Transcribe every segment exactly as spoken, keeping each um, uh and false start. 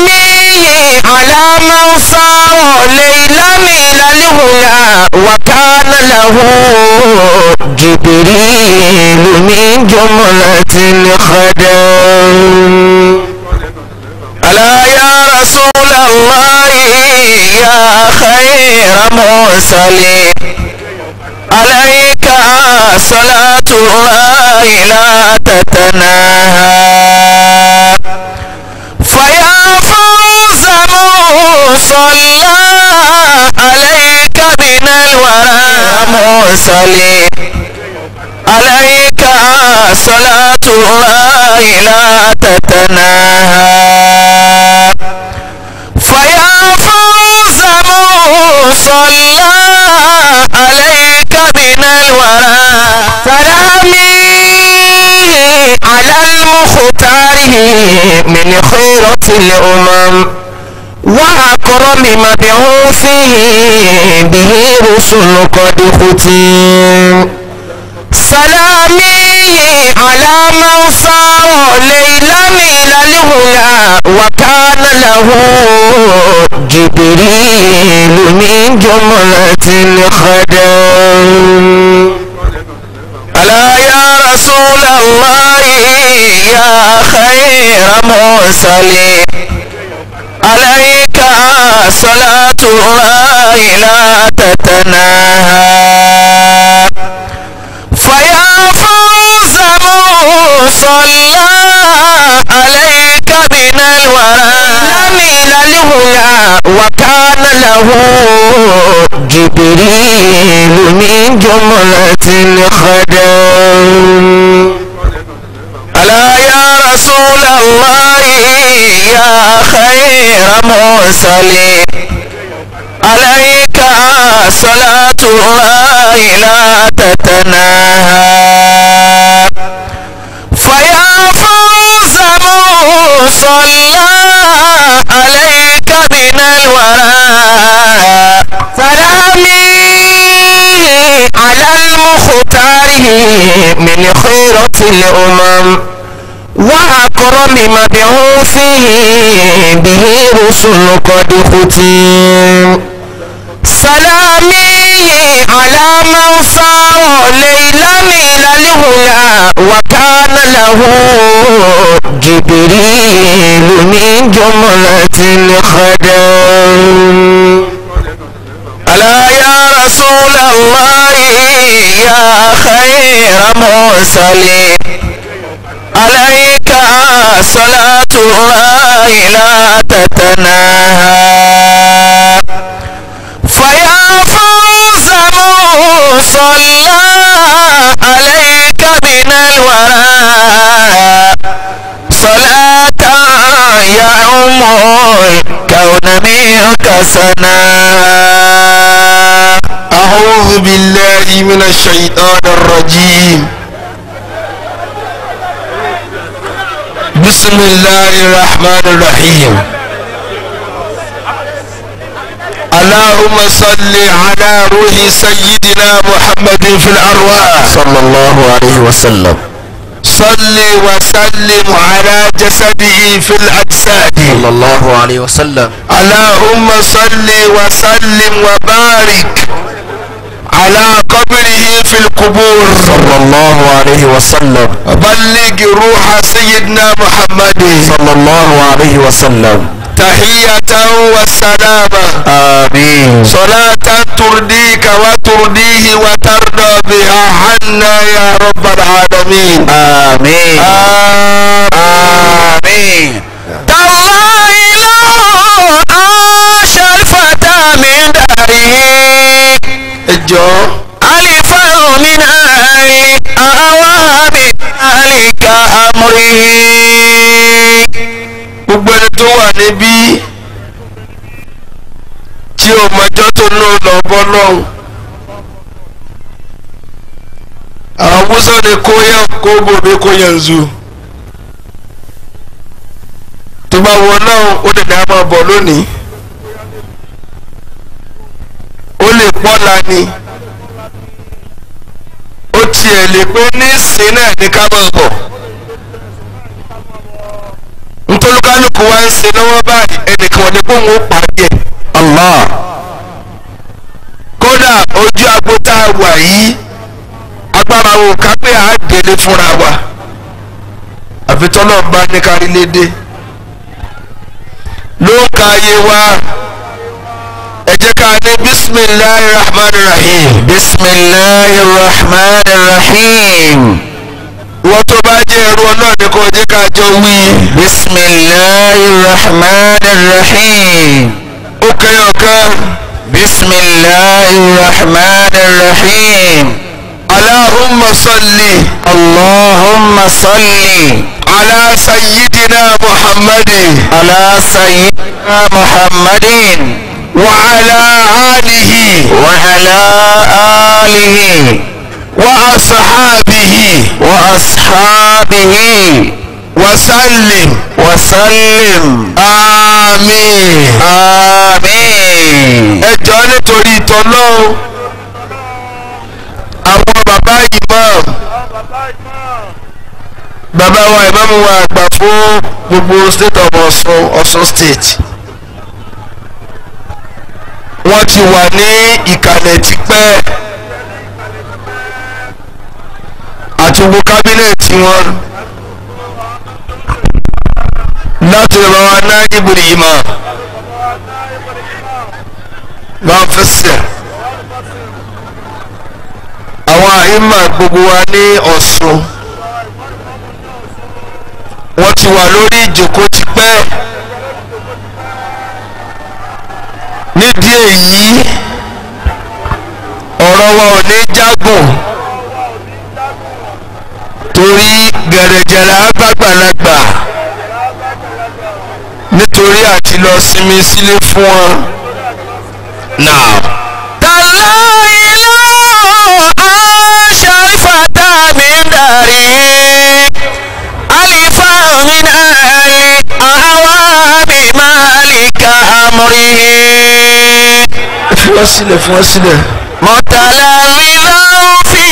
عليه على من صار ليلا إلى الهنا وكان له جبريل من جملة الخدم. ألا يا رسول الله يا خير مرسل عليك صلاة الله لا تتناهى، فيا فوز مصلى عليك من الورى مرسل عليك صلاة الله لا تتناهى، فيا فوز مصلى عليك من الورى سلامي على المختار من خيرة الأمم وأكرم مبعوثه به رسل قد ختم، سلامي على من صار ليلا إلى الهنا وكان له جبريل من جملة الخدم. ألا يا رسول الله يا خير مرسل عليك صلاة الله لا تتناهى، فيا فوز مصلى عليك من الورى إلى الهنا وكان له جبريل من جملة الخدم. ألا يا رسول الله يا خير مرسل عليك صلاة الله لا تتناهى، فيا فوز مصلى عليك من الورى سلامي على المختار من خيرة الأمم وأكرم مبعوثه به رسل قد ختم، سلامي على من صار ليلا إلى الهنا وكان له جبريل من جملة الخدم. ألا يا رسول الله يا خير مرسل عليك صلاة الله لا تتناهى، فيا فوز مصلى عليك من الورى صلاة يعم الكون منك سنا. أعوذ بالله من الشيطان الرجيم، بسم الله الرحمن الرحيم. اللهم صل على روح سيدنا محمد في الأرواح صلى الله عليه وسلم، صل وسلم على جسده في الأجساد صلى الله عليه وسلم. اللهم صل وسلم وبارك على قبره في القبور صلى الله عليه وسلم، بلغ روح سيدنا محمد صلى الله عليه وسلم تحية وسلامة. آمين. صلاة ترضيك وترضيه وترضى بها عنا يا رب العالمين. آمين. آمين. تالله لو عاش الفتى من داره الجو ألفا من أهله أهوى من ذلك أمره. Gbogbo ẹni tó wà níbí tí o mọjọ́ tó lò lọ bọ́ lọ́hùn, àwọn Hausa ni kó yẹ kó gbòmí kó yanzu tó bá wọ náà ó lè dá máa bọ̀ lónìí, ó lè pọ́la ni, ó tiẹ̀ lè pé ní sin náà ní ká máa bọ̀. toluganya kuwansi na wabali ene kwanekungu pake Allah koda oju agbota wa yi agbara wo ka pe a dele fura wa afi tolorun ba ni kari lede lo kaye wa eje ka ni bismillahir rahmanir rahim bismillahir rahmanir rahim وتباجر ونبك وجك جوي بسم الله الرحمن الرحيم اوكي اوكي بسم الله الرحمن الرحيم اللهم صل اللهم صل على سيدنا محمد على سيدنا محمد وعلى آله وعلى آله وأصحابه وأصحابه وسلم وسلم آمين آمين اجعل تريد الله أبو بابا إمام بابا وإمام وأكبر ببو ستيت أو أصول ستيت واتيواني إكالتك بي gbogbo kábínẹ̀tì wọn láti lè bàbá Najibu Imam bá ń fẹsẹ̀ àwọn àìmọ̀ gbogbo wa ní Ọ̀ṣun wọ́n ti wà lórí ìjókòó ti pẹ́ nídìí èyí ọ̀rọ̀ wa ò ní jágùn. Torí gẹ̀rẹ̀jẹ̀rẹ̀ abágbàlagbà nítorí àti lọ sinmi sílé fún wọn náà. Tàlá ìlú àṣàrífàtà mi ń darí àlìfà òmìnira àwa mi máa lè ka àmọ́rí. Fi wọ́n sílẹ̀ fi wọ́n sílẹ̀. Mọ̀tàlá ìlú fi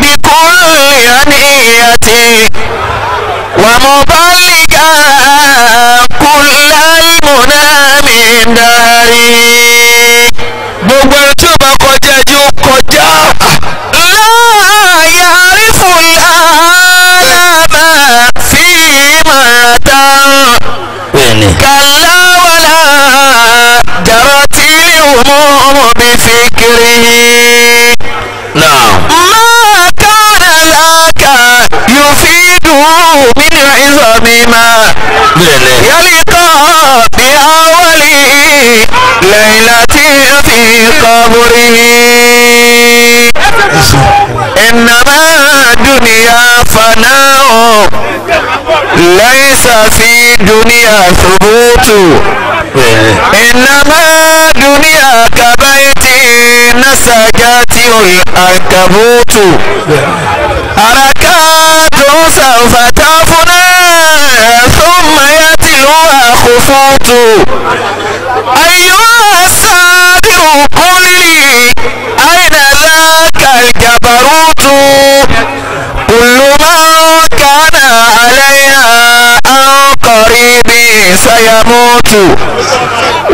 bíkúrú. نيتي ومبلغا كل المنى من داري gbogbo ẹni tí ó bá kọjá ẹjọ́ kọjá láàyè àrífùn àlámà sí màtá kàláwàlà jàrọ̀ tí òmùmù bí fìkìrì. بما يلقى بأول ليلة في قبره إنما دنيا فناء ليس في دنيا ثبوت إنما دنيا كبيت نسجته العنكبوت حركات سوف تفنى ثم يتلوها خفوت أيها السابق قل لي أين ذاك الجبروت كل من كان عليها عن قريب سيموت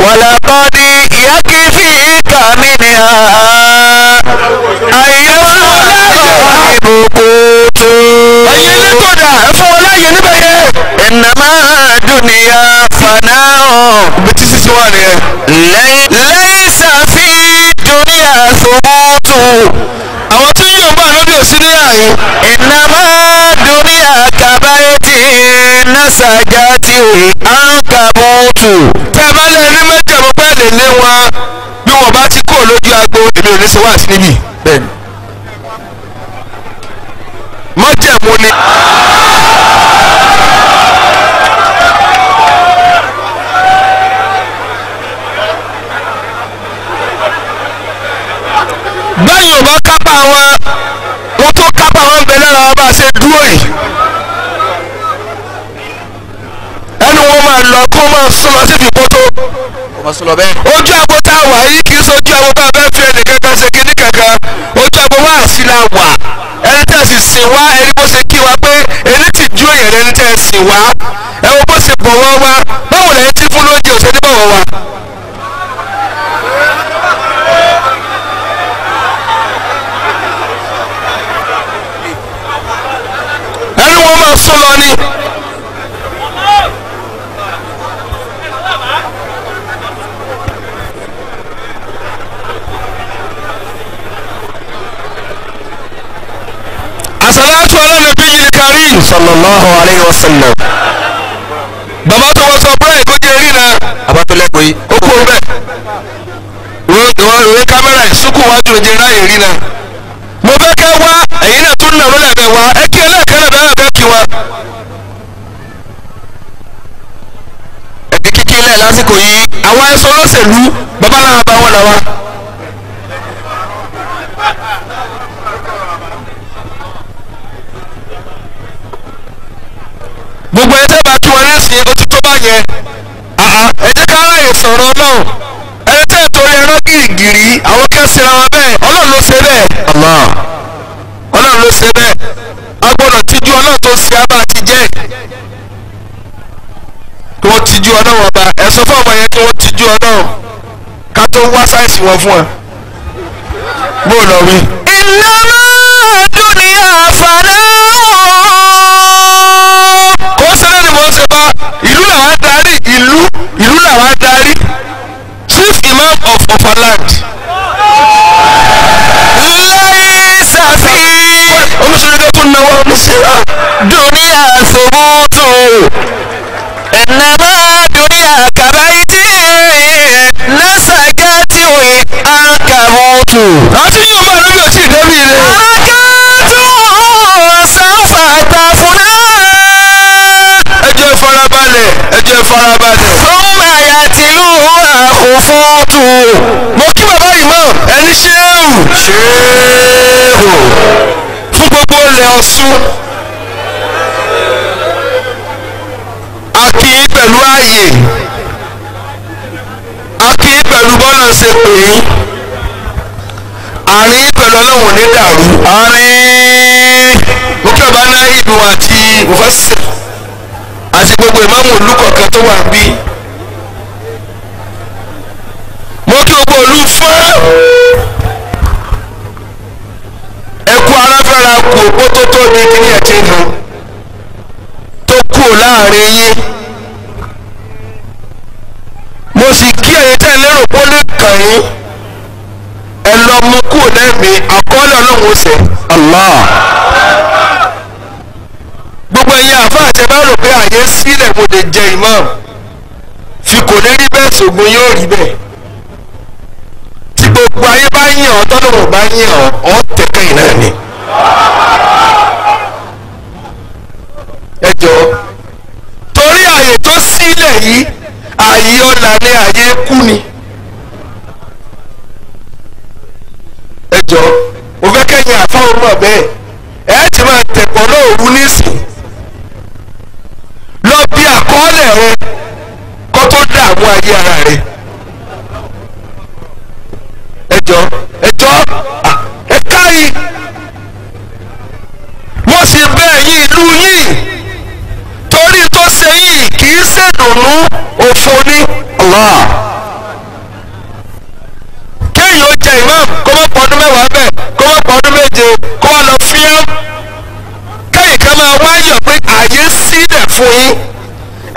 ولقد يكفيك منها أيها إنما دنيا فناء ليس في دنيا ثبوت إنما دنيا كبيت نسجت العنكبوت ojú àgbo tá a wà yìí kì í ṣe ojú àgbo bá a fẹ́ fi ẹnìkankan ṣe kínní kankan ojú àgbo wá sí la wà ẹni tẹ́ ẹ sì sìn wá ẹni bó ṣe kí wa pé ẹni tìjú èèyàn ẹni tẹ́ ẹ sìn wá. ẹ wò bó ṣe bọ̀ wọ́n wá báwo lẹ́yìn tí fún lóúnjẹ òṣèlú bọ̀ wọ́n wá. ẹnu wọn máa sún lọ ni. as-salatu ala nabiyil karim sallallahu alayhi wa sallam. bàbá tó wọ́n sọ bẹ́ẹ̀ kó jẹ́ rí na abatolẹ́gbẹ́ yìí ó kúrò bẹ́ẹ̀ wọ́n ìwé kámẹ́rà ìsúkú wájú ìjẹ́ ráyè rí na. mo fẹ́ kẹ́ wá ẹ̀yin náà tún nà lọ́lẹ̀ bẹ́ẹ̀ wá ẹ kí ẹlẹ́ẹ̀kẹ́ náà bẹ́ẹ̀ bẹ́ẹ̀ kí wá. ẹ̀dí kíkí ilẹ̀ lásìkò yìí àwọn ẹ̀sọ́ olóṣèlú babaláwa bá wọn làwa. gbogbo ẹ tẹ́ bá kí wọn lẹ́sìn ojú tó bá yẹ ẹ jẹ́ ká ráyè sọ̀rọ̀ Ọlọ́run ẹni tẹ́ torí ẹran gìrìgìrì àwọn kan síra wọn bẹ́ẹ̀ Ọlọ́run ló ṣe bẹ́ẹ̀ Ọlọ́run ló ṣe bẹ́ẹ̀ a gbọ́dọ̀ tijú Ọlọ́run tó ṣe abá ti jẹ́ kí wọ́n tijú Ọlọ́run ọba ẹ sọ fún ọmọ yẹn kí wọ́n tijú Ọlọ́run ká tó wá sáìsì wọn fún ẹ bó lọ wí. ìnáwó dúnìá fàdá ìlú ìlú làwọn adarí chief imam of our land. láyé sàfì. olùsọ̀rọ̀ tó náwó olùsọ̀rọ̀. dúníà sòwòtò. ẹ̀nàmọ́ dúníà kàbáyìtì. lásàkẹ́tì òye àǹkàmọ́tò. àti yóò máa lórí ọtí ìdẹ́bí rẹ̀. àkàtú sáfà tàfúnà. ẹ jẹ́ farabalẹ̀. ẹ jẹ́ farabalẹ̀. sọ́mà yàtìlú àkófóòtù. mo kí bàbá yìí mọ̀ ẹni ṣéèrù. ṣéèrù. fún gbogbo ilẹ̀ Ọ̀ṣun. a kì í pẹ̀lú ààyè. a kì í pẹ̀lú bọ́lá ṣe pè é. àárín pẹ̀lú Ọlọ́run ní dàrú. àárín. mo kí bàbá náà ìdùn àti mufasir àti gbogbo ìmáàmù ìlú kọ̀ọ̀kan tó wà bí. mo kí gbogbo ìlú fún ẹ kú aráfẹ́ra kù òpó tó tóbi kíní ẹ̀jẹ̀ nù tó kù láàrin yín. mo sì kí ẹ̀yin tẹ́ lérò pé ó lè kàn yín ẹ lọ mú kú lẹ́mìí àkọọ́lẹ̀ Ọlọ́run ó ṣẹ. Allah gbogbo ẹ̀yin àfáà tẹ bá rò pé àyè sílẹ̀ mo lè jẹ imam fi kò ní rí bẹ́ẹ̀ ṣògbọ́n yóò rí bẹ́ẹ̀ tí gbogbo ayé bá yàn ọ́ tọ́lọ́run bá yàn ọ́ ọ́ tẹ̀kẹ́ yìí náà ni. ẹ jọ torí àyè tó sílẹ̀ yìí àyè ọ̀la ni àyè kú ni. ẹ jọ òfẹ́kẹ́yìn àfáwọn mọ̀ bẹ́ẹ̀ ẹ ti máa tẹ̀kọ́ lóòrú nísìn lọ bí àkọọ́lẹ̀ rẹ kó tó dààmú ayé ara rẹ. ẹjọ ẹjọ ẹka yìí mo sì bẹ̀ yín ìlú yìí torí tó ṣe yìí kì í ṣèdùnnú òfò ní. kéèyàn ó jẹ imam kó má pọdún mẹ́wàá bẹ́ẹ̀ kó má pọdún méje kó wá lọ fíyàm kéèyàn ká máa wáyọ̀ pé àyè sílẹ̀ fún yín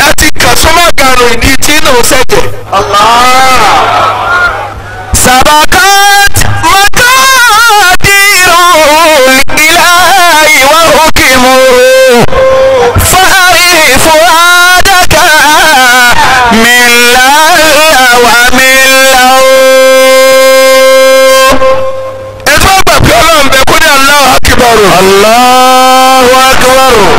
ẹ ti kàn súnmọ́ gànù ìdí tí inú ṣẹ̀jẹ̀. sàbàkàt mọ́kàdírò ìgbìlá ìwà òkè mọ́ fárí fúrádàkà mílàlá wà mílà o. ẹ tó gbà pé Ọlọ́run bẹ kó ní Allahu Akbar. Allahu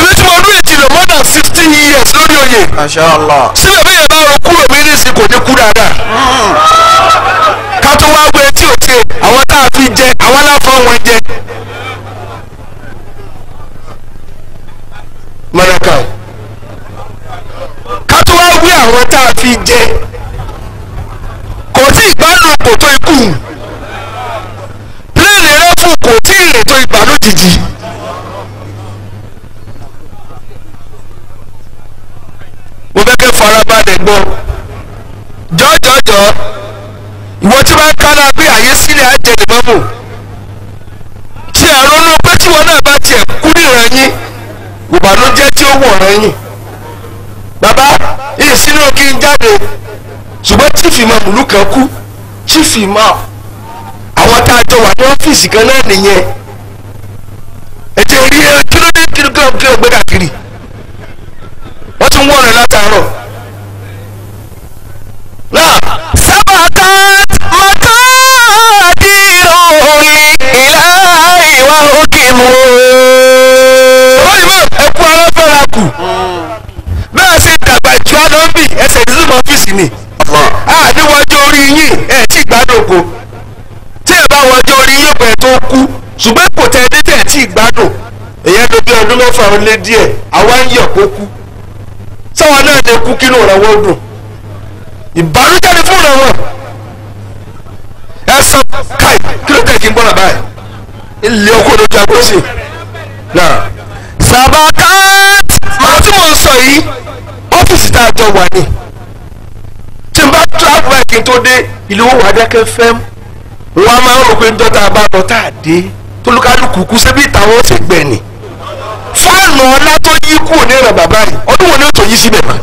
Akbar. èmi tí mo rí ìjìnlẹ̀ more than fifteen years lórí oyè. Mashallah. síbẹ̀ bí yẹn bá ro kúrò mí nísìn kò ní kú dáadáa. ká tó wá wé tí ò ṣe àwọn tá a fi jẹ àwọn aláfọwọ́ wọn jẹ. mọ̀nàkà ká tó wá wé àwọn tá a fi jẹ kò tí ìgbádùn kò tó ikú pílẹ̀nì rẹ̀ fún kò tí ìrètò ìgbàlódìjì. ẹ̀gbọ́n jọ́jọ́jọ́ ìwọ tí wọ́n ká náà pé àyè sílẹ̀ á jẹ ìmọ̀mù tí ẹ ronú pé tí wọn náà bá tiẹ̀ kú nìran yín ìbànújẹ́ tí ó wọ̀ràn yín bàbá ìsínú kí n jáde ṣùgbọ́n chief imam ìlú kan kú chief imam àwọn tá a jọ wà ní ọ́fíìsì kan náà nìyẹn ètò ìrí ẹ kí ló dé kí ló kí ló gbé káàkiri wọ́n ti ń wọ̀ràn látàárọ̀ náà sábà ká mọ́tò àdìrò ìlà ìwà òkè mu. Ni a ní wọjọ́ orí yín ẹ̀ tí ìgbádùn kò tí ẹ bá wọjọ́ orí yín pẹ̀ tó kú ṣùgbọ́n kò tẹ ní tẹ̀ tí ìgbádùn èyẹ tó bí ọdún mẹ́fà ń lé díẹ̀ àwa ń yọ̀ kó kú sáwọn náà lè kú kí ló rẹ̀ wọ́n dùn ìbànújẹ́ ni fún rẹ̀ wọ́n ẹ sọ káì kí ló tẹ̀ kí n gbọ́dọ̀ báyìí ilé ọkọ̀ ló jẹ́ agbóṣe náà sàbàkà màá tí mò ń sọ yìí ọ́fíìsì tá a jọ wà ní bá travel ẹ̀kí tó dé ìlú wà dákẹ́ fẹ́m wọn a máa ń rò pé ń dọ́ta bá lọ tá a dé tólúkálùkù kú síbi ìtàwọn ṣe gbẹ̀ ni fáànù ọlá tó yí kúrò ní ìrìn bàbá yìí ọdún wo ni ó tó yí síbẹ̀ mọ́.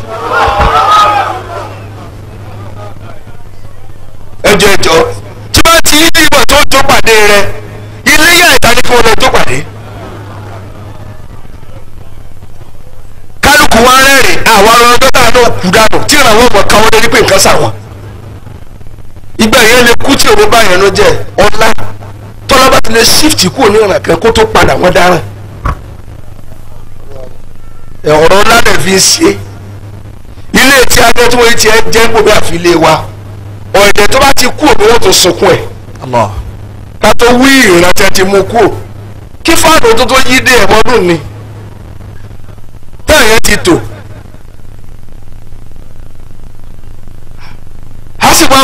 ẹjọ ẹjọ tí bá ti yí ìwà tó tó pàdé rẹ ilé yà ìtàníkù ọlọ tó pàdé kálùkù wa rẹ́rìn àwọn ọlọ́ tó náà kú dànù tí ìrànwọ́ ọmọ kan wọlé nípa nǹkan sàwọn ìgbà yẹn lè kú tí òun bá yẹn ló jẹ ọlá tọ́lá bá ti lè shift kúrò ní ọ̀nà kan kó tó padà wọ́n dáràn ọ̀rọ̀ ọlá rẹ̀ fi ń ṣe ilé tí a jẹ́ tí wọ́n ti jẹ́ gbogbo àfi ilé wa ọ̀ẹ̀dẹ̀ tó bá ti kú òun wọ́n tó sunkún ẹ̀ ká tó wí ìrántí ti mú kú kí fáànù tó tó yí dé ẹ̀mọ́dún ni táyẹ̀ ti tò.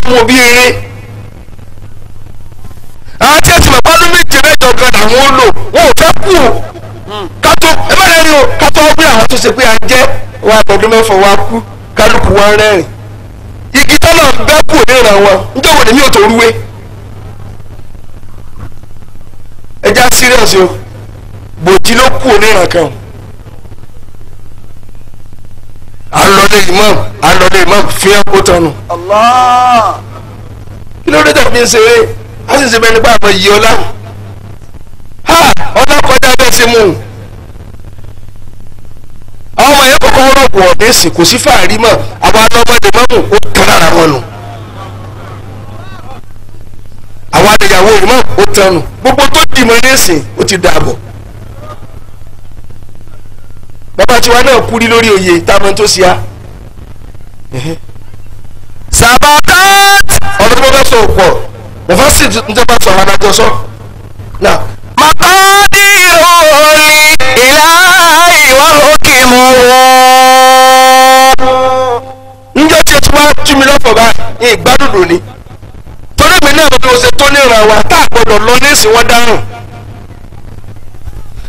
Mo bí eré àti ẹtì bàbá ló méje mẹ́jọ gan àwọn ó lò wọn ò fẹ́ kú o kátó ẹ bá lẹ́nu o kátó ọgbẹ́ àwọn tó ṣe pé à ń jẹ́ wa àtọ̀dún mẹ́fọ̀ wa kú kálukú wa rẹ́rìn igi tọ́lọ̀ ń bẹ́ kú òní ìran wọn níjọ́ wo lèmi ò tó rúwé ẹja serious o bòjì ló kú òní ìran kan alọ́dẹ imam alọ́dẹ imam fi ẹ́ kó tọ́nu. kí ló dé tàbí ṣe é a sì ṣe bẹ́ẹ̀ nípa àmọ́ yìí ọlá ọlá kọjá bẹ́ẹ̀ ṣe mú un. àwọn ọmọ yẹn kọ́kọ́ rọ̀pọ̀ ọ̀dẹ́ sì kò sí fàárí mọ́ àwọn alọ́mọdé mọ́mù ó tán lára wọn nù. àwọn adìyàwó imam ó tán nù gbogbo tó dìmọ̀ ní ẹ̀sìn ó ti dààbọ̀. bàbá tiwa náà kú rí lórí oyè táwọn tó ṣe á. sàbàtà ọ̀dọ́ tó bá sọ pọ̀ bàbá sì ń tẹ́ bá sọ àwọn adájọ́ sọ. màkà ní òòlì ìlà ìwà òkè mọ̀ wọ́. níjọ́ tí tí wàá tú mi lọ́fọ̀ọ́ bá ìgbádùn lónìí torí mi náà ló ṣe tó ní ìrànwá tá a gbọ́dọ̀ lọ ní ìsìn wọn dáhùn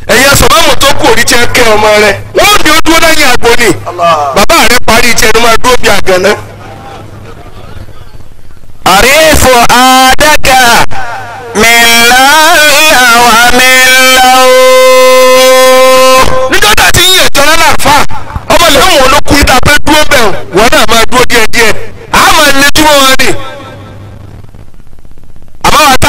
ẹ̀yẹ sọ̀bámù tó kù òrí tí ẹ kẹ́ ọmọ rẹ wọ́n ní ó dúró lẹ́yìn àgbo ni bàbá rẹ parí tí ẹnu máa dúró bí àgànná. àrífò àdákà mẹ́lá ìyàwó mẹ́lá o. nígbà tá a ti ń yẹ ìjọra náà fà ọmọ lẹ́wọ̀n olókùn yìí tàbí dúró bẹ̀ wọ́n náà máa dúró díẹ̀díẹ̀ a máa lejú wọn ni. àmọ́ wa tá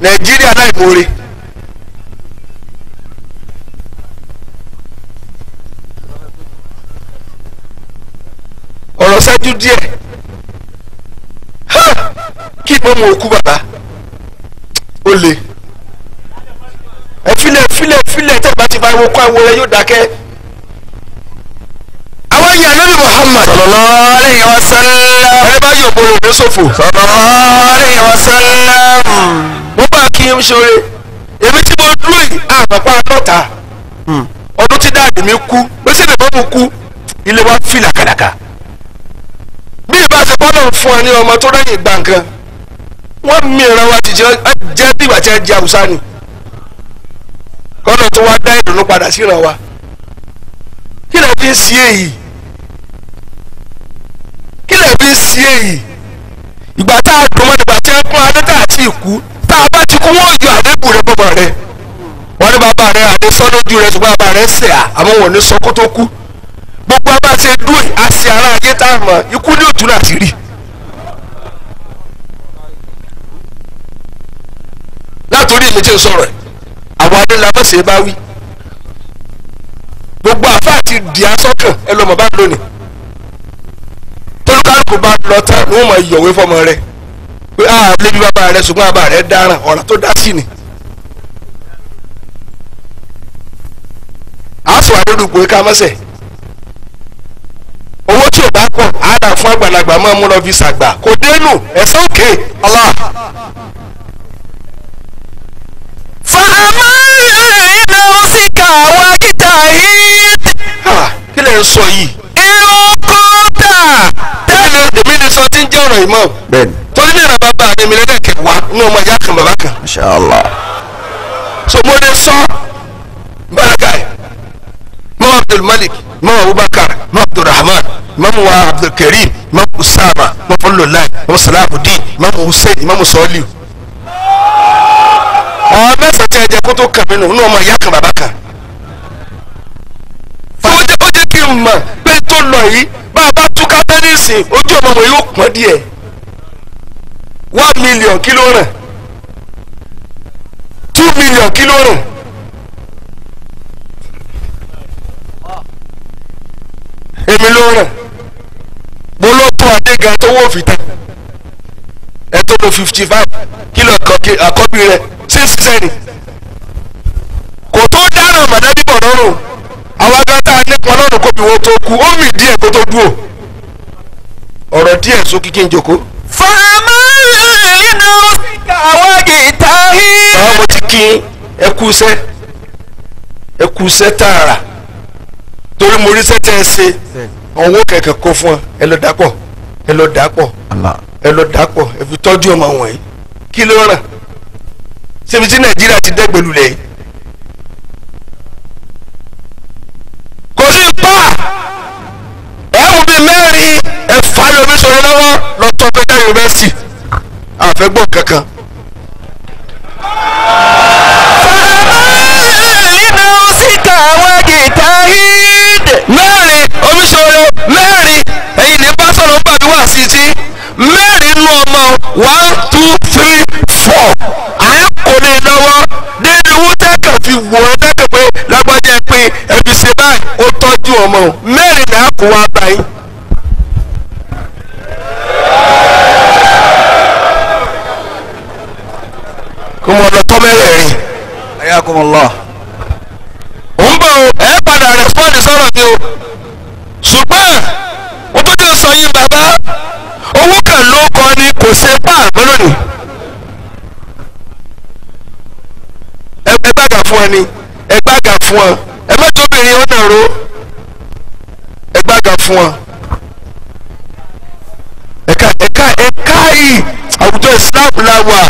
Nàìjíríà láì mórè. ọ̀rọ̀ ṣáájú díẹ̀ kí ìbọn mọ òkú bàbá ó le ẹ̀fílẹ̀ ẹ̀fílẹ̀ ẹ̀fílẹ̀ tẹ̀gbá ti bá ewu kọ́ ewu rẹ yóò dákẹ́ àwọn lẹ́yìn ànábì Muhammad sallallahu alaihi wasallam ẹ bá yọ bolo ní sọfọ sallallahu alaihi wasallam mo bá kí n ṣoore èmi tí mo dúró yìí àpapọ̀ àtọ́ta ọdún tí dáàdì mi kú gbèsè lè bọ́mù kú ilé wa fi làkàlàkà bí ìbá ti bọ́lọ̀ fún ẹ ní ọmọ tó lẹ́yìn ìgbà nǹkan wọ́n mìíràn wa ti jẹ́ bí ìgbà tí ẹ jẹ àwùsá ni kọ́nà tó wá dá ìdùnnú padà síra wa kí lè fi ń sí èyí kí lè fi ń sí èyí ìgbà tá a dùn mọ́ nígbà tí ẹ kún adé tá a ti kú tá a bá ti kú wọ́n yọ àdébù rẹ bàbá rẹ wọ́n ní bàbá rẹ àdé sọ́dọ́jú rẹ ṣùgbọ́n bàbá rẹ ṣe à àmọ́ wọ́n ní sọ kó tó kú gbogbo abá ṣe dùn àṣì ara ayé tá a mọ̀ ikú ní òtún láti rí látòrí èmi tí ń sọ̀rọ̀ ẹ̀ àwọn adé la mọ̀ sí ẹ bá wí gbogbo àfa àti di asọ́kàn ẹ lọ́mọ bá lónìí tolúkálùkù bá lọ tán ni wọ́n mọ̀ ìyọ̀wé fọmọ rẹ pé a lébi bàbá rẹ ṣùgbọ́n bàbá rẹ dáràn ọ̀ràn tó dá sí ni. àásùn àdúgbò ká mọ́sẹ̀ owó tí ò bá kọ̀ àádà fún àgbàlagbà máa mú lọ fi ṣàgbà kò dénú ẹ̀sán òkè Allah. fàámà ẹ̀rọ sí kàwá kíta yìí. kí lè ń sọ yìí. irú kọ́ńtà. tẹ́lẹ̀ èmi ni sọ ti ń jẹ́ ọ̀rọ̀ yìí mọ́. bẹ́ẹ̀ni. torí ní ìrànlọ́wọ́ bá mi lẹ́dẹ̀ kẹwàá ní ọmọ ìyá kan bàbá kan. Masha Allah. so mo lè sọ baraka yìí mọ́wá Abdulmalik mọ́wá Abubakar mọ́wá Abdulrahman mọ́wá Abdulkarim mọ́wá Usama mọ́wá Fọlọ́láì mọ́wá Salahudeen mọ́wá Hussein mọ́wá Sọ́ọ́lì. àwọn mẹ́sàn-án ti ẹ̀jẹ̀ kó tó kàn mí nù ní ọmọ ìyá kan bàbá kan. mọ̀ pé tó lọ yìí bá a bá túká tẹ́nísì ojú ọmọ wọn yóò pọ́n díẹ̀ one million kí ló ràn two million kí ló ràn èmi ló ràn mo ló kó adéga tó wọ́n fi tán ẹ tó lo fifty five kí ló àkọ́bí rẹ̀ six ten kò tó dára mọ̀lẹ́bí bọ̀ lọ́rùn àwọn agbátá nípa lọ́rùn kó bí wọ́n tó kú ó mì díẹ̀ kó tó dúró ọ̀rọ̀ díẹ̀ sókí kí n jòkó. fàmà inú káwá gìtá hí. báwo mo ti kí ẹkúṣẹ́ ẹkúṣẹ́ tààrà torí mo rí sẹ́tẹ̀ ẹ ṣe ọwọ́ kẹ̀kẹ́ kó fún ọ ẹ lọ dàpọ̀ ẹ lọ dàpọ̀ ẹ lọ dàpọ̀ ẹ fi tọ́jú ọmọ wọ̀nyí kí ló rà ṣebí tí Nàìjíríà ti dẹ́gbẹ̀lú lẹ́yìn. mẹ́rin ẹ̀fà lómi sọ̀rọ̀ lọ́wọ́ lọ́tọ́ pẹ́tẹ́ yunifásitì àfẹ́gbọ́n kankan. fàmà inú síkà wájú tahid. mẹ́rin omiṣọ́rọ̀ mẹ́rin ẹ̀yin ní bá sọ̀rọ̀ ń gbàdúrà sí ti mẹ́rin nù ọmọ one two three four à ń kò ní lọ́wọ́ nínú wútẹ́kẹ̀ fi wò ó dẹ́kẹ̀ pé lágbájá pé ẹbí ṣe báyìí ó tọ́jú ọmọ mẹ́rin náà kò wá báyìí. kúmọ̀ lọ́tọ́ mẹ́rẹ̀ẹ̀rin. ayakumullah. òun bọ̀ ẹ padà rẹ̀spọ́ndì sọ̀rọ̀ ni o ṣùgbọ́n wọ́n tó jẹ́ sọ yín bàbá owó kan ló kọ ni kò ṣe bá àgbẹ̀ lónìí. ẹ gbága fún ọ ni ẹ gbága fún ọ ẹ mẹ́jọ obìnrin ọ̀nà ro ẹ gbága fún ọ. ẹ̀ka ẹ̀ka ẹ̀ka yìí àwùjọ Islam la wà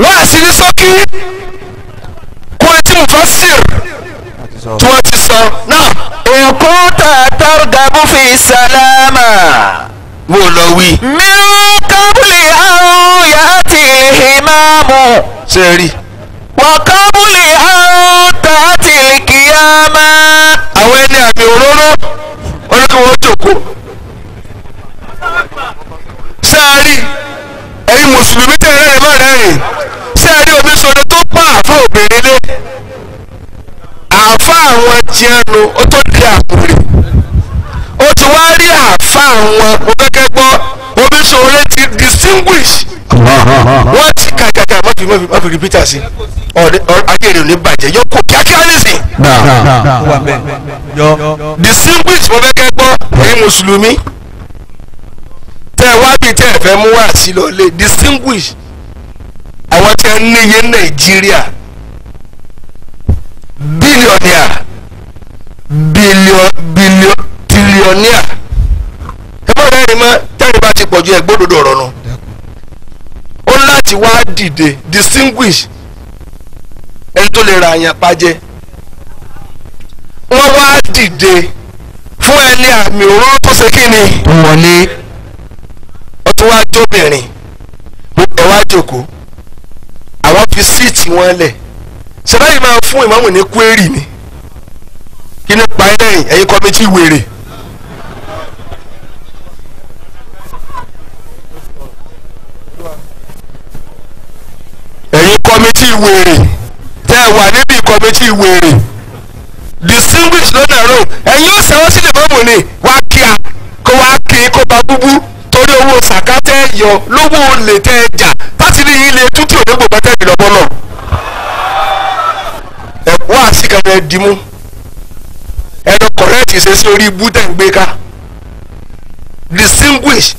wọ́n á sì ní sọ́kí kó etí mu fásir tí wọ́n ti sọ náà. èkó tààtàr gàbúfì sálámà. mo lọ wí. mi kábùlì àrùn yàtì ìmáàmù. ṣe rí. wọ́n kábùlì àrùn tààtì kìyàmá. àwọn ẹni àmì òróró olùkọ́ wọn jòkó. ṣe rí ẹ̀yin mùsùlùmí tẹ̀lé rẹ̀ mọ́ rẹ̀ rìn sẹ́ẹ̀rí omi sọ̀rọ̀ tó pa àfa obìnrin lé àfa àwọn jẹnu ó tó di àkùrẹ́ ó ti wá rí àfa àwọn mo kẹ́kẹ́ gbọ́ omi sọ̀rọ̀ ti distinguish wọ́n ti kàkàkà mọ́ kí mo fi má fi repeater sí ayé rẹ̀ ò ní bàjẹ́ yóò kó kíákíá nísìn. The simplest mo fẹ́ kẹ́ gbọ́ ẹ̀yin mùsùlùmí tẹ́ ẹ wá bíi tẹ́ ẹ fẹ́ mú wá sí lọ lé distinguish àwọn tẹ́ ẹ níye Nàìjíríà billionaire billion billion trillionaire ẹ bá rẹ̀ ẹ̀ mọ́ tẹ́lẹ̀ bá ti pọ̀jù ẹ̀ gbódòdó ọ̀rọ̀ nù. Ó láti wá dìde distinguish ẹni tó lè ra àyàn pàjẹ́ wọ́n wá dìde fún ẹni àmì òróró tó ṣe kí ni tó wọlé ọtún wá jóbìnrin gbogbo wá jòkó àwọn fi síìtì wọn lẹ̀ ṣẹlẹ́yìn máa fún ìmáàmù ní kwérì ni kí ni pa ẹlẹ́yìn ẹ̀yin kọ́mítì wèrè. Kọ́mítì wèrè tẹ́ ẹ wà níbi kọ́mítì wèrè distinguish lọ́nà ro ẹ̀yin ó ṣe wọ́n sílẹ̀ mọ́mù ni wá kíá kó wá kí kó bá búbú torí owó sàkátẹ́ yọ lówó olè tẹ́ ẹ jà láti ní ilé tútù onígbò pẹ́tẹ́ ìlọ́bọ́ náà ẹ̀kọ́ àṣìkàrẹ̀ dìmú ẹ̀rọ kọ̀rẹ́ẹ̀tì ṣe sí orí ibú tẹ̀ ń gbé ká distinguish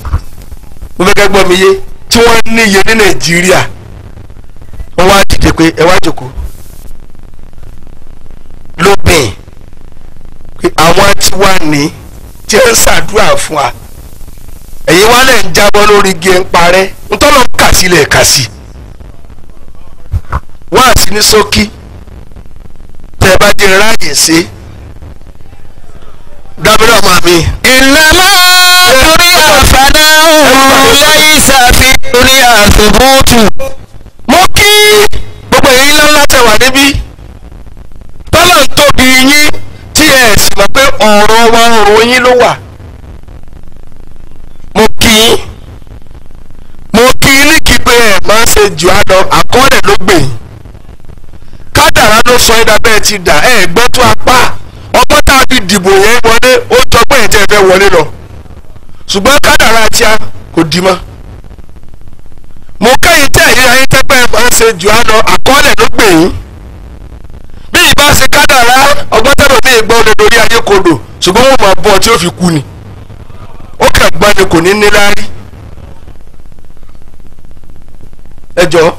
mo fẹ́ kẹ́ gbọ́ mi yé tí wọ́n níye ní Nàìjíríà wọ́n wá dìde pé ẹ wá jòkó lóbìn pé àwọn tí wà ní tí ẹ ń ṣàdúrà fún wa ẹ̀yin wá lẹ̀ ń jábọ́ lórí igi ẹ̀ ń parẹ́ ntọ́nà kà sí ilẹ̀ kà sí wá sí ní ṣókí tẹ́ ẹ bá dé ráàyè sí dábìlì ọmọ mi. ìnáwó torí àǹfààní ọ̀hún láyé ìsàfi torí àtúbùtù. Mo kí gbogbo èyí ńláńlá tẹ wà níbí tọ́lá ń tóbi yín tí ẹ sì mọ̀ pé ọ̀rọ̀ wa ọ̀rọ̀ yín ló wà. Mo kí mo kí ní kí pé ẹ máa ṣe jù á lọ àkọọ́lẹ̀ ló gbè yín kádàrá ló sọ ẹ́ dábẹ́ ẹ ti dà ẹ gbọ́ tó apá ọgbọ́n tá a fi dìbò yẹn wọlé ó jọ pé ẹ̀ tẹ́ ẹ fẹ́ wọlé lọ ṣùgbọ́n kádàrá àti a kò dì mọ́. Mo kẹ́yìn tẹ́ ẹ̀yìn ayé tẹ́gbẹ́ máa ń ṣe jù á lọ àkọọ́lẹ̀ ló gbè yín bí ìbá ṣe kádàrá ọgbọ́n tẹ́lẹ̀ mi gbọ́ lè lórí ayé kodò ṣùgbọ́n wọ́n máa bọ̀ tí ó fi kú ni ó kàn gbá ni kò ní ní láárí. Ẹjọ́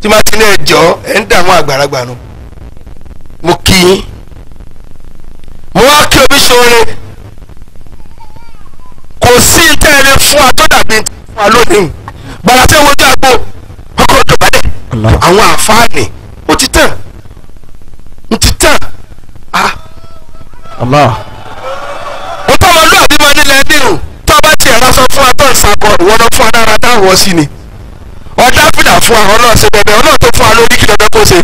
tí máa ti ní ẹjọ́ ẹ̀ ń dààmú àgbàlagbà nu mo kí yín mo wá kí omi ṣoore kò sí ìtẹ́ẹ̀lẹ́ fún atọ́dàbí fún alónìí bàrà tẹ́ wojú àgbo ọkọ̀ ọdún balẹ̀ àwọn àfáàní ó ti tàn ó ti tàn á. ó tọ́ wọn lóàbí máa nílẹ̀ nínú tó bá tiẹ̀ lásán fún atọ́ ìsàkọ̀ ìwọ lọ fún adára táwọn sí ni ọ̀dà fìdà fún àwọn náà ṣe bẹ̀bẹ̀ ọ̀nà tó fún wa lórí kí lọ́dọ̀ kó ṣe.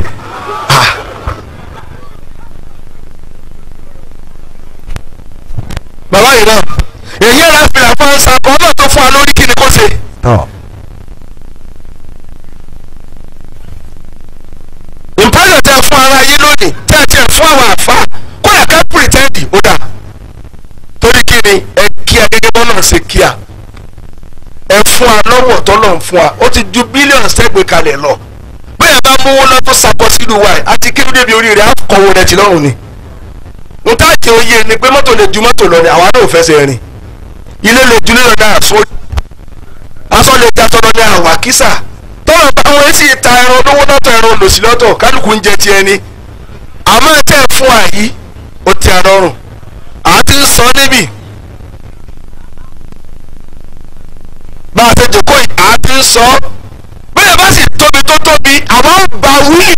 bàbá yìí náà èyí ẹ̀rọ fìdà fún àwọn ìsàkọ̀ ọ̀nà tó fún wa lórí kí ni kó ṣe. ìpáyọ̀ tẹ fún ara yín lónìí tẹ tẹ fún àwọn àfa kó yà ká pìrìtẹ́ndì ó dà torí kí ni ẹ kí adédé bọ́lá ṣe kíá ẹ fún wa lọ́wọ́ tó lọ́n fún wa ó ti ju bílíọ̀nù sẹ́gbẹ̀ kalẹ̀ lọ bẹ́ẹ̀ bá mú wọn lọ tó sapọ̀ sínú wa àti kí lóde bí oríire àkọwò rẹ̀ ti lọ́rùn ni n ta jẹ́ oyè ni pé mọ́tò lè ju mọ́tò lọ ni àwa náà ò fẹsẹ̀ rìn ilé lè ju lílọ náà sórí aṣọ lè da tọrọ ní àwọn àkísà tọrọ táwọn èsì ìta ẹran olówó lọ́tọ̀ ẹran olòṣì lọ́tọ̀ kálukú ń jẹ ti ẹni àmọ́ tẹ fún àyí ó ti àrọrùn à ti ń sọ níbì bá a ti jòkó yìí à ti ń sọ bẹ́ẹ̀ bá sì tóbi tó tóbi àmọ́ bá wí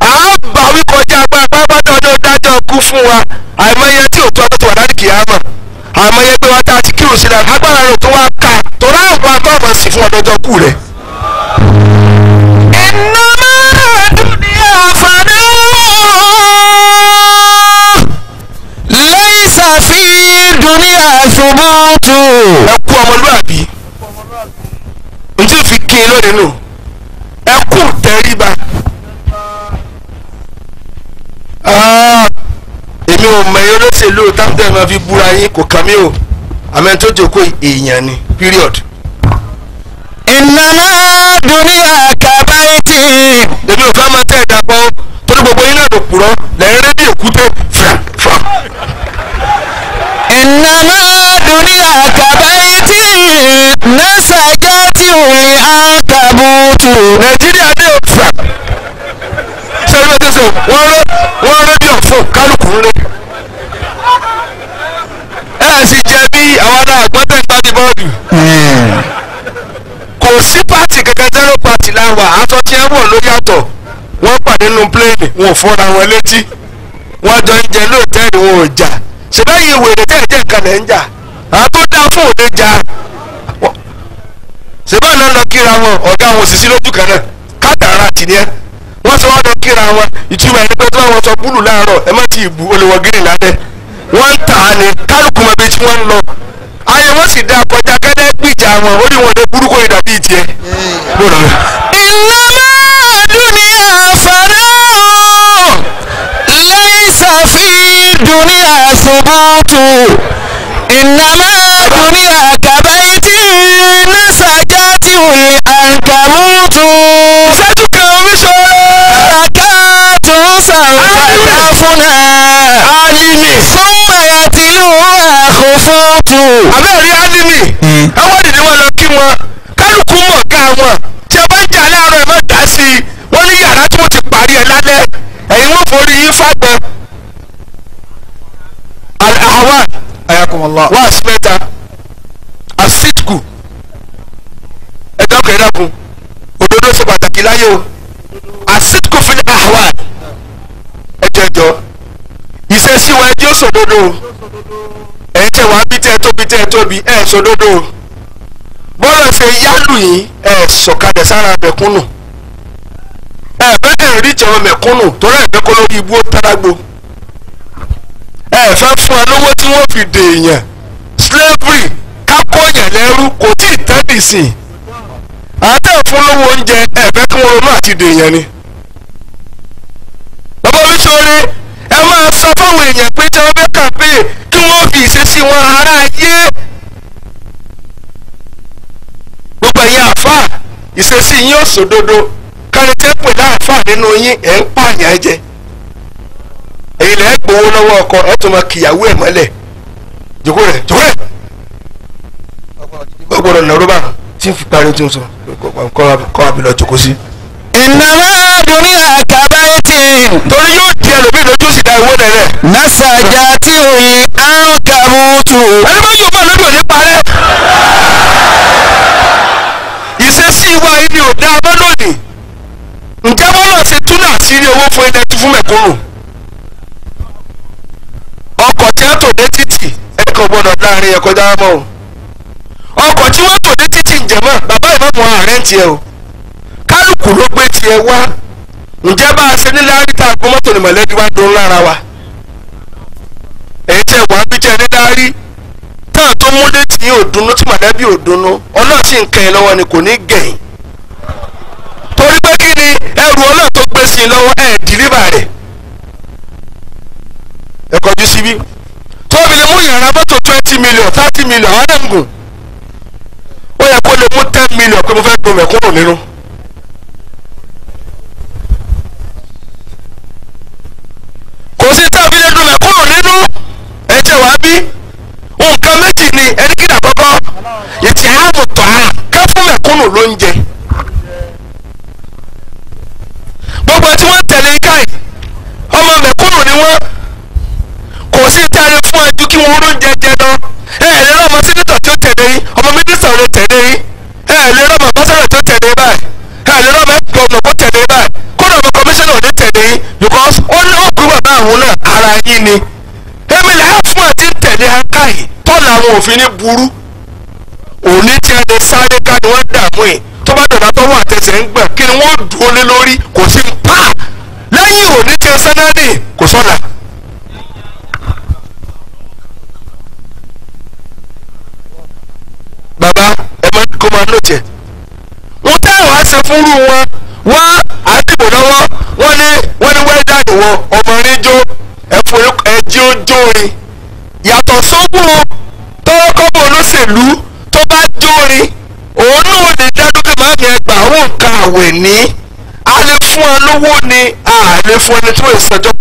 à bá wí kọjá agbára bá dájọ́ dájọ́ kú fún wa àìmọye tí òtún ọdún ti wà láti kìyàmọ̀ àmọ́ yẹn pé wá tá a ti kírun síra agbára rẹ̀ tó wá ká torí àwọn ọba tó ọmọ sí fún ọdọọdọ kù rẹ̀. iná máa dúdú àfààní lẹ́yìn sàfihàn dúníà ṣubúùtù. ẹ kú ọmọlúwàbí ojú fi kí i lónìí nù ẹ kú tẹríba. èmi ò mọ ẹyọ lóṣèlú táńtẹ̀ máa fi búra yín kò kàn mí o àmọ́ tó jókòó èèyàn ni period. ìnáwó الدنيا كبيتي دبلو كما تدابو تدابو بينا دكورو لأنني يكوتي فا فا إنما الدنيا كبيتي نسجاتي أنكبوتي نجري أديو فا سلمة تسو وانا وانا ديو فو كالو كوني أسي جابي أولا أكبتك بادي بادي si party kankan zero party la wa aso ti e wo lori ato won pade nu plane won fora won leti won jo nje lo te won oja se bayi were te je kan le nja a to da fun o le ja se ba lo lo kira won oga won sisi loju kan na kadara ti ni e won so won lo kira won itiwe ni pe to won so bulu laaro e ma ti ibu olewo green la de won ta ni kaluku ma be ti won lo aye won si da koja gede gbija won ori won le buruko ida bi ti e inna ma dunya fana laysa fi dunya subutu inna ma dunya kabaiti nasajati ankamutu satu kamisho rakatu sanafuna alimi summa yatiluha khufutu abari alimi awon ni won lo ki won kaluku mo ga won je ba ja laaro e ma da si won ni yara ti mo ti pari e lale eyin won fori yin fagbon al ahwa ayakum allah wa asmeta asitku e da ko da ko ododo se pataki laye o asitku fil ahwa e jojo ise si wa ejo sododo e te wa bi te to bi te to bi e sododo bọ́lá ṣe yálù yìí ẹ sọ̀kalẹ̀ sára mẹ̀kúnnù ẹ fẹ́ rí jẹun mẹ̀kúnnù tó rẹ̀ fẹ́ kó lórí ibú ó tárágbó ẹ fẹ́ fún ẹ lówó tí wọ́n fi dè èèyàn slavery kákóyàn lẹ́rú kò tí ì tẹ́lẹ̀ sí i àtẹ̀ fún lówó oúnjẹ ẹ fẹ́ kí wọ́n ronú àti dè èèyàn ni. bàbá mi sọrí ẹ máa sọ fáwọn èèyàn pé jẹun fẹ́ kàpé kí wọ́n fi ìṣesí wọn ará ayé. gbogbo ẹ̀yin àfà ìṣesí yín ò sòdodo kárí tẹ́ pè láàfà nínú yín ẹ̀ ń pààyàn jẹ èyí lẹ́ gbowó lọ́wọ́ ọkọ ẹ̀ tó máa kìyàwó ẹ̀ mọ́lẹ̀ jòkó rẹ̀ jòkó rẹ̀ gbogbo ọ̀nà lọ́rọ́bà tí ń fi parí tí ń sọ kọ́ abilọ̀ jòkó sí. ìnáwó dunia kabaiti. torí yóò di ẹlòmíì lójú sì dá owó lẹ́rẹ̀. nasajà tí òye àrùn kàmútù. ẹni bá yóò bá lójú òní parẹ́. ìṣesí wa yìí ni ò dá abọ́ lónìí ǹjẹ́ wọ́n lọ sí túnà sírí owó fún ilẹ̀ tí fún mẹ̀kúnnù ọkọ̀ tí wọ́n tò dé títì ẹ̀kọ́ gbọ́dọ̀ láàrin ẹ̀kọ́ dára mọ́ o ọkọ̀ tí wọ́n tò dé títì ǹjẹ́ mọ́ bàbá ìbámu ààrẹ ń tiẹ̀ o kálukú ló gbé tiẹ̀ wá ǹjẹ́ bá a ṣe nílẹ̀ àríta àgbo mọ́tò ní mọ̀lẹ́bí wá dún lára wa èyí tẹ̀ wá bí jẹ́ nílẹ̀ àrí náà tó múlé tí òdùnnú tí màdábí òdùnnú ọlọ́ọ̀ tí nǹkan ẹ̀ lọ́wọ́ ni kò ní gẹ̀yìn torí pé kí ni ẹrù ọlọ́ọ̀ tó gbé sí i lọ́wọ́ ẹ̀ dìríbà rẹ̀ ẹ kọjú síbí tóbi lè mú ìyàrá mọ́tò twenty million thirty million àwọn ẹ̀ǹgùn ó yẹ kó lè mú ten million pé mo fẹ́ gbọ́ mẹ̀kúnnù nínú. kò sí tábí lè dùn mẹ̀kúnnù nínú ẹ̀ jẹ́ wàá bí nǹkan méjì ni ẹni kí dàkọ́kọ́ ìtì ààbò tọ́ a ká fún mẹ̀kúnnù ló ń jẹ gbogbo tí wọ́n tẹ̀lé ká yìí ọmọ mẹ̀kúnnù ni wọ́n kò sí táyé fún ẹjú kí wọ́n lóúnjẹ jẹ lọ ẹ ẹ lè rọmọ sínítọ̀ tó tẹ̀lé yín ọmọ mínísítà ló tẹ̀lé yín ẹ ẹ lè rọmọ pásítọ̀ tó tẹ̀lé báyìí ẹ ẹ lè rọmọ gómìnà tó tẹ̀lé báyìí kódà ọmọ kọmíṣánná ò ní tẹ̀lé yín because ó ní ó gbé bàbá àwọn náà ara yín ni èmi làá fún ẹ ti ń tẹ̀lé aká yìí tọ́lá àwọn òfin ní burú òní tí ẹni sáré ká ni wọ́n dààmú ẹ̀ tó bá dọ̀dọ̀ tọ́wọ́ àtẹsẹ̀ ń gbà kí ni wọ́n dúró lé lórí kò sí pa lẹ́yìn òní tí ẹ sẹ́nẹ́lì kò sọ́la. bàbá ẹ máa kó máa lóòjẹ́ wọ́n táwọn á ṣe fúnrú wọn wọ́n á dìbò lọ́wọ́ wọ́n ní wọ́n ní wẹ́ẹ́dá ìwọ ọmọ rẹ̀ jó ẹjí ó jórin yàtọ̀ sógbó tọ́wọ́ kọ́bọ̀ olóṣèlú tó bá jórin òun náà lè dádúkẹ́ máa mi ẹgbà ó àwọn nǹkan àwẹ̀ ní a lè fún ẹ lówó ni a lè fún ẹni tí wọ́n ìṣẹ́jọ́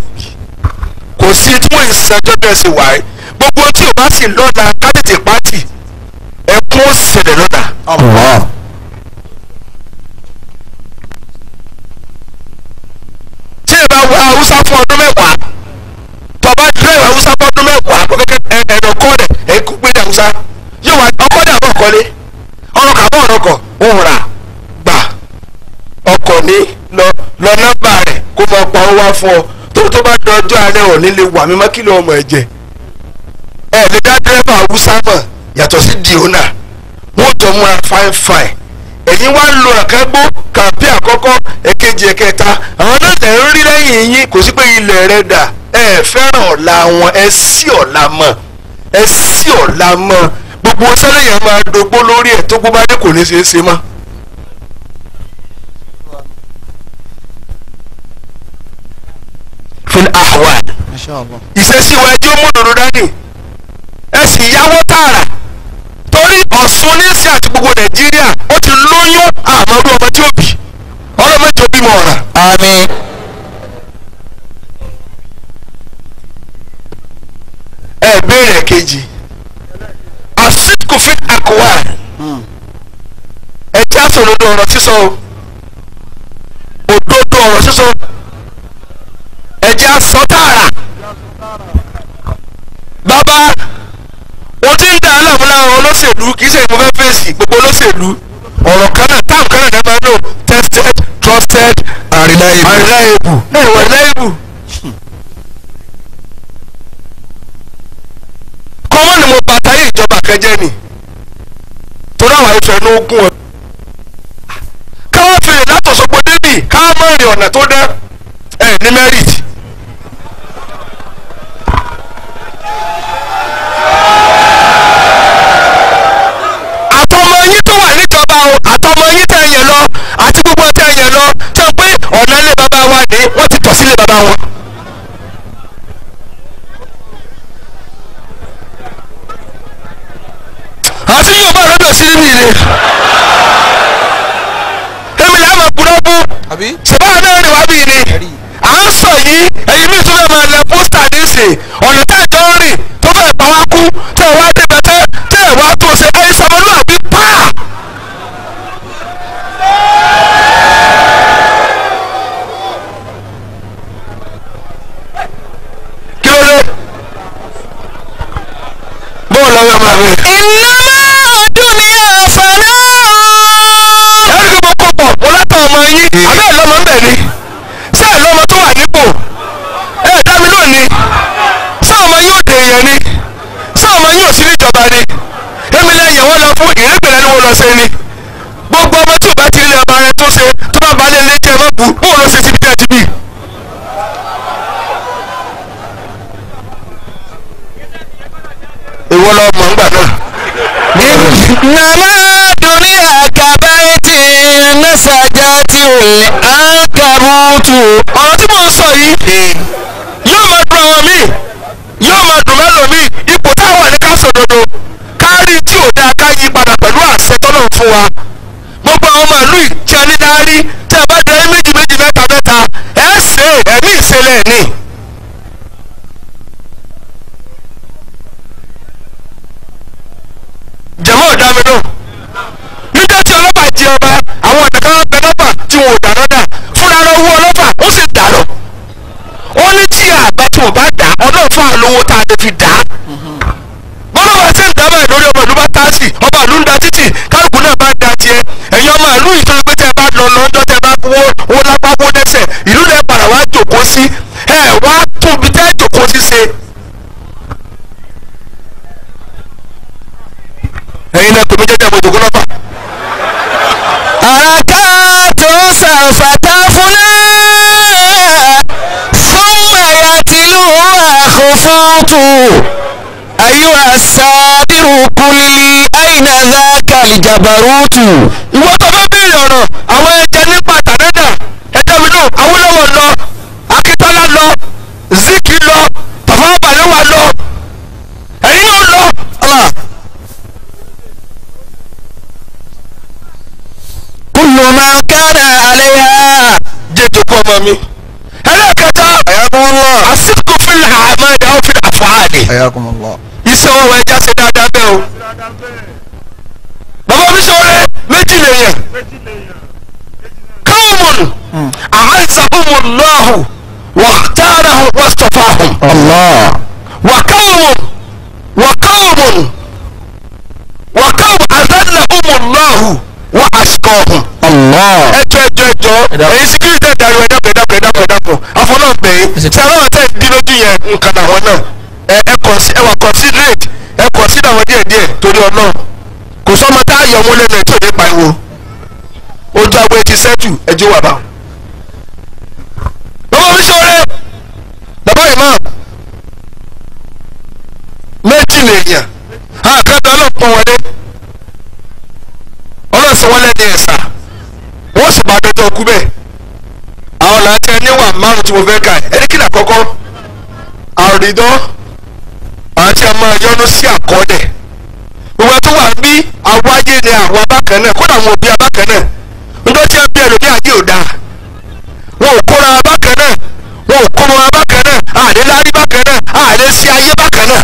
kò sí tí wọ́n ìṣẹ́jọ́ bẹ́ẹ̀ sì wáyé gbogbo tí o bá sì lọ́la kábíyèsí pátì ẹkún ó ṣẹlẹ̀ lọ́la. tí ìbá wọ Haúsá fún ọdún mẹ́wàá tọ́ba dúró ìwà Haúsá fún ọdún mẹ́wàá kó kẹ́kẹ́ ẹ̀rọ kọ́ rẹ̀ ẹ̀kú gbé Haúsá yóò wá ọkọ́ dà bọ̀ kọ́lé ọ̀rọ̀ kàbọ̀ ọ̀rọ̀ kọ̀ òun rà gbà ọkọ̀ ní lọ lọ nọ́mbà rẹ̀ kó fọ pa ó wá fún ọ tó tó bá dọjọ́ alẹ́ òní lè wà mí má kìlọ̀ ọmọ ẹ̀jẹ̀ ẹ̀ lè dá dírẹ́fà Haúsá mọ̀ yàtọ̀ sí diona wọ́n jọ mú ara fine fine ẹ̀yin wá lo àkẹ́gbó kàmpé àkọ́kọ́ èkejì ẹ̀kẹta àwọn náà tẹ̀ ń rí lẹ́yìn yín kò sí pé ilẹ̀ rẹ̀ dà ẹ̀ fẹ́ràn ọ̀la wọn ẹ̀ sí ọ̀la mọ̀ ẹ̀ sí ọ̀la mọ̀ gbogbo sẹ́lẹ̀ yẹn máa dogbó lórí ẹ̀ tó gbó bá dé kò ní ṣeé ṣe mọ́. fún àwa ìṣesí wa ẹjọ́ múdòdó dání ẹ sì yáwó tààrà torí Ọ̀ṣun ní sí àti gbogbo Nàìjíríà ó ti lóyún àmọ́dún ọmọ tí ó bì ọlọ́mọ tí ó bímọ ọ̀ràn. Àmín. ẹ béèrè kejì àsìkò fi àkùwà ẹ jẹ́ àsòdodo ọ̀rọ̀ sísọ òdodo ọ̀rọ̀ sísọ ẹ jẹ́ àsọ tààrà bàbá wọ́n ti ń dá aláàmúlá olóṣèlú kì í ṣe ìmọ̀ fẹ́ fèsì gbogbo olóṣèlú ọ̀rọ̀ kan náà táwọn kan náà dá máa lò tested trusted and reliable reliable náà ìwà reliable. kọ́mọ́ ni mo bàtà yìí ìjọba kẹjẹ ni torí àwọn ìfẹ́ ní ogún ọ̀dọ́ káwọn fèrè látọ̀sọ́gbọ́n débì káwọn mọ̀ rìn ọ̀nà tó dá ẹ̀ ní merit. wọ́n ti tọ̀ sílé bàbá wọn. àti yóò bá lọ́dọ̀ sí níbi ìlé. èmi làwọn gbúdọ́gbú ṣùgbọ́n àná rìn wá bí ìlé. à ń sọ yìí ẹ̀yin mi tún fẹ́ máa lẹ pósítà ní ìsìn ọ̀nà tá ìjọ ń rìn tó fẹ́ bá wa kú tẹ́ ẹ̀ wá débẹ̀ tẹ́ ẹ̀ wá tó ṣe ẹ̀yin sọmọlúwàbí pa. نما دنيا كبيت نسجات العنكبوت ọ̀rọ̀ tí mo ń sọ yìí yóò máa dùn àwọn míì yóò máa dùn mẹ́lòmíì ipò táwọn ní ká sòdodo ká rí tí ò dáa ká yí padà pẹ̀lú àṣẹ tọ́lọ̀ fún wa gbogbo àwọn ọmọ ìlú ìtí anídáárí tí a bá jẹ ẹ́ méjì méjì mẹ́ta mẹ́ta ẹ̀ ṣe ẹ̀mí ìṣẹ̀lẹ̀ ni. jẹ̀mọ́ ọ̀dà mi náà níjẹ́ tí ọlọ́pàá jí ọba àwọn ọ̀dà kan bẹ lọ́pà tí wọn ò dáná dà fúnra lọ wú ọlọ́pàá ó sì dà lọ ó ní tí àbá tí wọn bá dà ọlọ́pàá lówó tá a lè fi dà á bọ́lọ́pàá ṣe ń dá báyìí lórí ọmọ ìlú bá tá a sì ọba ìlú ń da títì kálukú náà bá da tiẹ̀ ẹ̀yin ọmọ ìlú ìtọ́jú pé tẹ́ bá lọ lọ́jọ́ tẹ́ bá wó wó lápá wó lẹ́sẹ̀ ìlú lẹ́ padà wá jòkó sí ẹ̀ wá tún bí tẹ́ jòkó sí ṣe. ẹ̀yin náà tòmí jẹ́jẹ́ mọ̀tò kó lọ́fà. àràká tó ṣàǹfàtà fúnlẹ̀ súnmọ̀ ẹ̀yà tìlú àkófóòtù àyíwá sábìrù kúlì àyìnà zákàlì jàbàrútù. ìwọ tó fẹ́ béèrè ọ̀rọ̀ àwọn ẹja nípa tàdádà ẹjọ́ mi náà Awólọ́wọ̀ lọ Akíntọ́lá lọ Zik lọ Tafawa Balewa lọ ẹ̀yin náà lọ. كل ما أمامي هلاك تاب حياكم الله الصدق في الأعمال أو في الأفعال حياكم الله يسوى ويجا سيدا دابيو بابا بشوري مجلية قوم أعزهم الله واختارهم واصطفاهم الله وقوم وقوم وقوم أذلهم الله وأشقاهم الله أجو أجو أجو إيسكي تدارو يدابو يدابو يدابو يدابو أفولو بي سألو أتا يدينو دي ينكنا ونا أكو considerate أكو consider ودي دي تولي ونو كسوما تا يمولي لتو دي بايو أجو أبو يتساتو أجو وابا بابا بشوري بابا إمام méjì lèèyàn àkàndá ọlọ́pọ̀ wọlé ọlọ́sọ̀wọ́lẹ̀ ní ẹ̀sà wọ́n sì máa dọ́jọ́ kú bẹ́ẹ̀ àwọn làtẹ níwà márùn tí mo fẹ́ ka ẹni kí làkọ́kọ́ àrídọ́ àti ọmọ ẹ̀yọ́nú sí àkọọ́lẹ̀ ìwà tó wà bí awáyé ni àwọn abákan náà kódà àwọn òbí abákan náà ńdọ́ tí a bí ẹlòmí ayé ò dáa wọn ò kóra abákan náà wọn ò kọ́mọ abákan náà àlélárí bákan náà àlésí ayé bákan náà.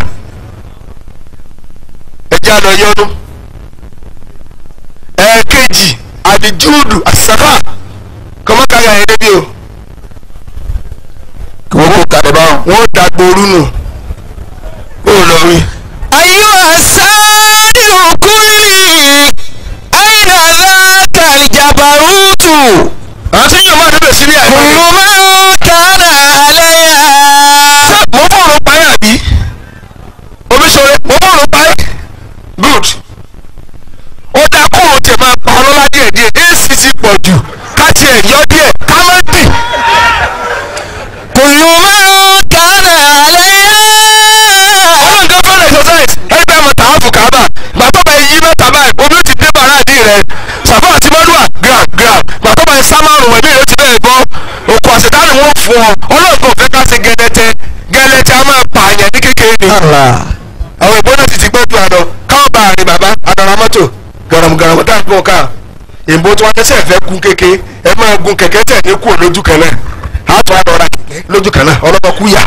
Ẹja lọ yọnu ẹ̀ẹ̀kejì àdìjúùdù àsàkà kọ́mọ́kàyà ẹ̀rẹ́ bí o. Kí wọ́n kó kalẹ̀ bá wọn. Wọ́n dàgbòrú nù ó lọ rí. Àyìnlá sẹ́ẹ̀dì òkúlì àyìnlá láta ìjàbàrútù. Àwọn tí yóò máa débè sí ní àyè. Kùnú máa tààrà àlẹ́ yà. Mo fọ̀rọ̀ pa ẹ́ àbí? Omi ṣọlẹ̀ mo fọ̀rọ̀ pa ẹ́. Good ó dáa kó o tẹ̀ máa pa ọlọ́lá díẹ̀ díẹ̀ ac ti pọ̀ jù ká tiẹ̀ yọ díẹ̀ ká má dì. Kùnú máa tààrà àlẹ́ yà. Ọlọ́run kan fẹ́ràn exercise ẹgbẹ́ ọmọ tààfù kábà bàbá bá yí mẹ́ta báyìí omi ó ti dé bàrá àdí rẹ̀ sàfà àti mọ́dúà grab grab bàbá bá yí sámárùn ẹ̀mí rẹ̀ ti bẹ́ẹ̀ bọ́ òkú àṣetánù wọn fún ọ Ọlọ́run kò fẹ́ ká ṣe gẹ́lẹ́tẹ́ gẹ́lẹ́tẹ́ a máa pààyàn ní kékeré ni. Àwọn ìbọn náà ti ti gbẹ́dùn àná káwọn bá àárín bàbá àtàrà mọ́tò gàràmùgàràmù dáàbò ká ìbò tí wọ́n tẹ́sẹ̀ fẹ́ gun kéke ẹ máa gun kẹ̀kẹ́ tẹ̀ ní kú lójú kan náà àtọ́ àdọ́ra lójú kan náà ọlọ́mọ kú yà.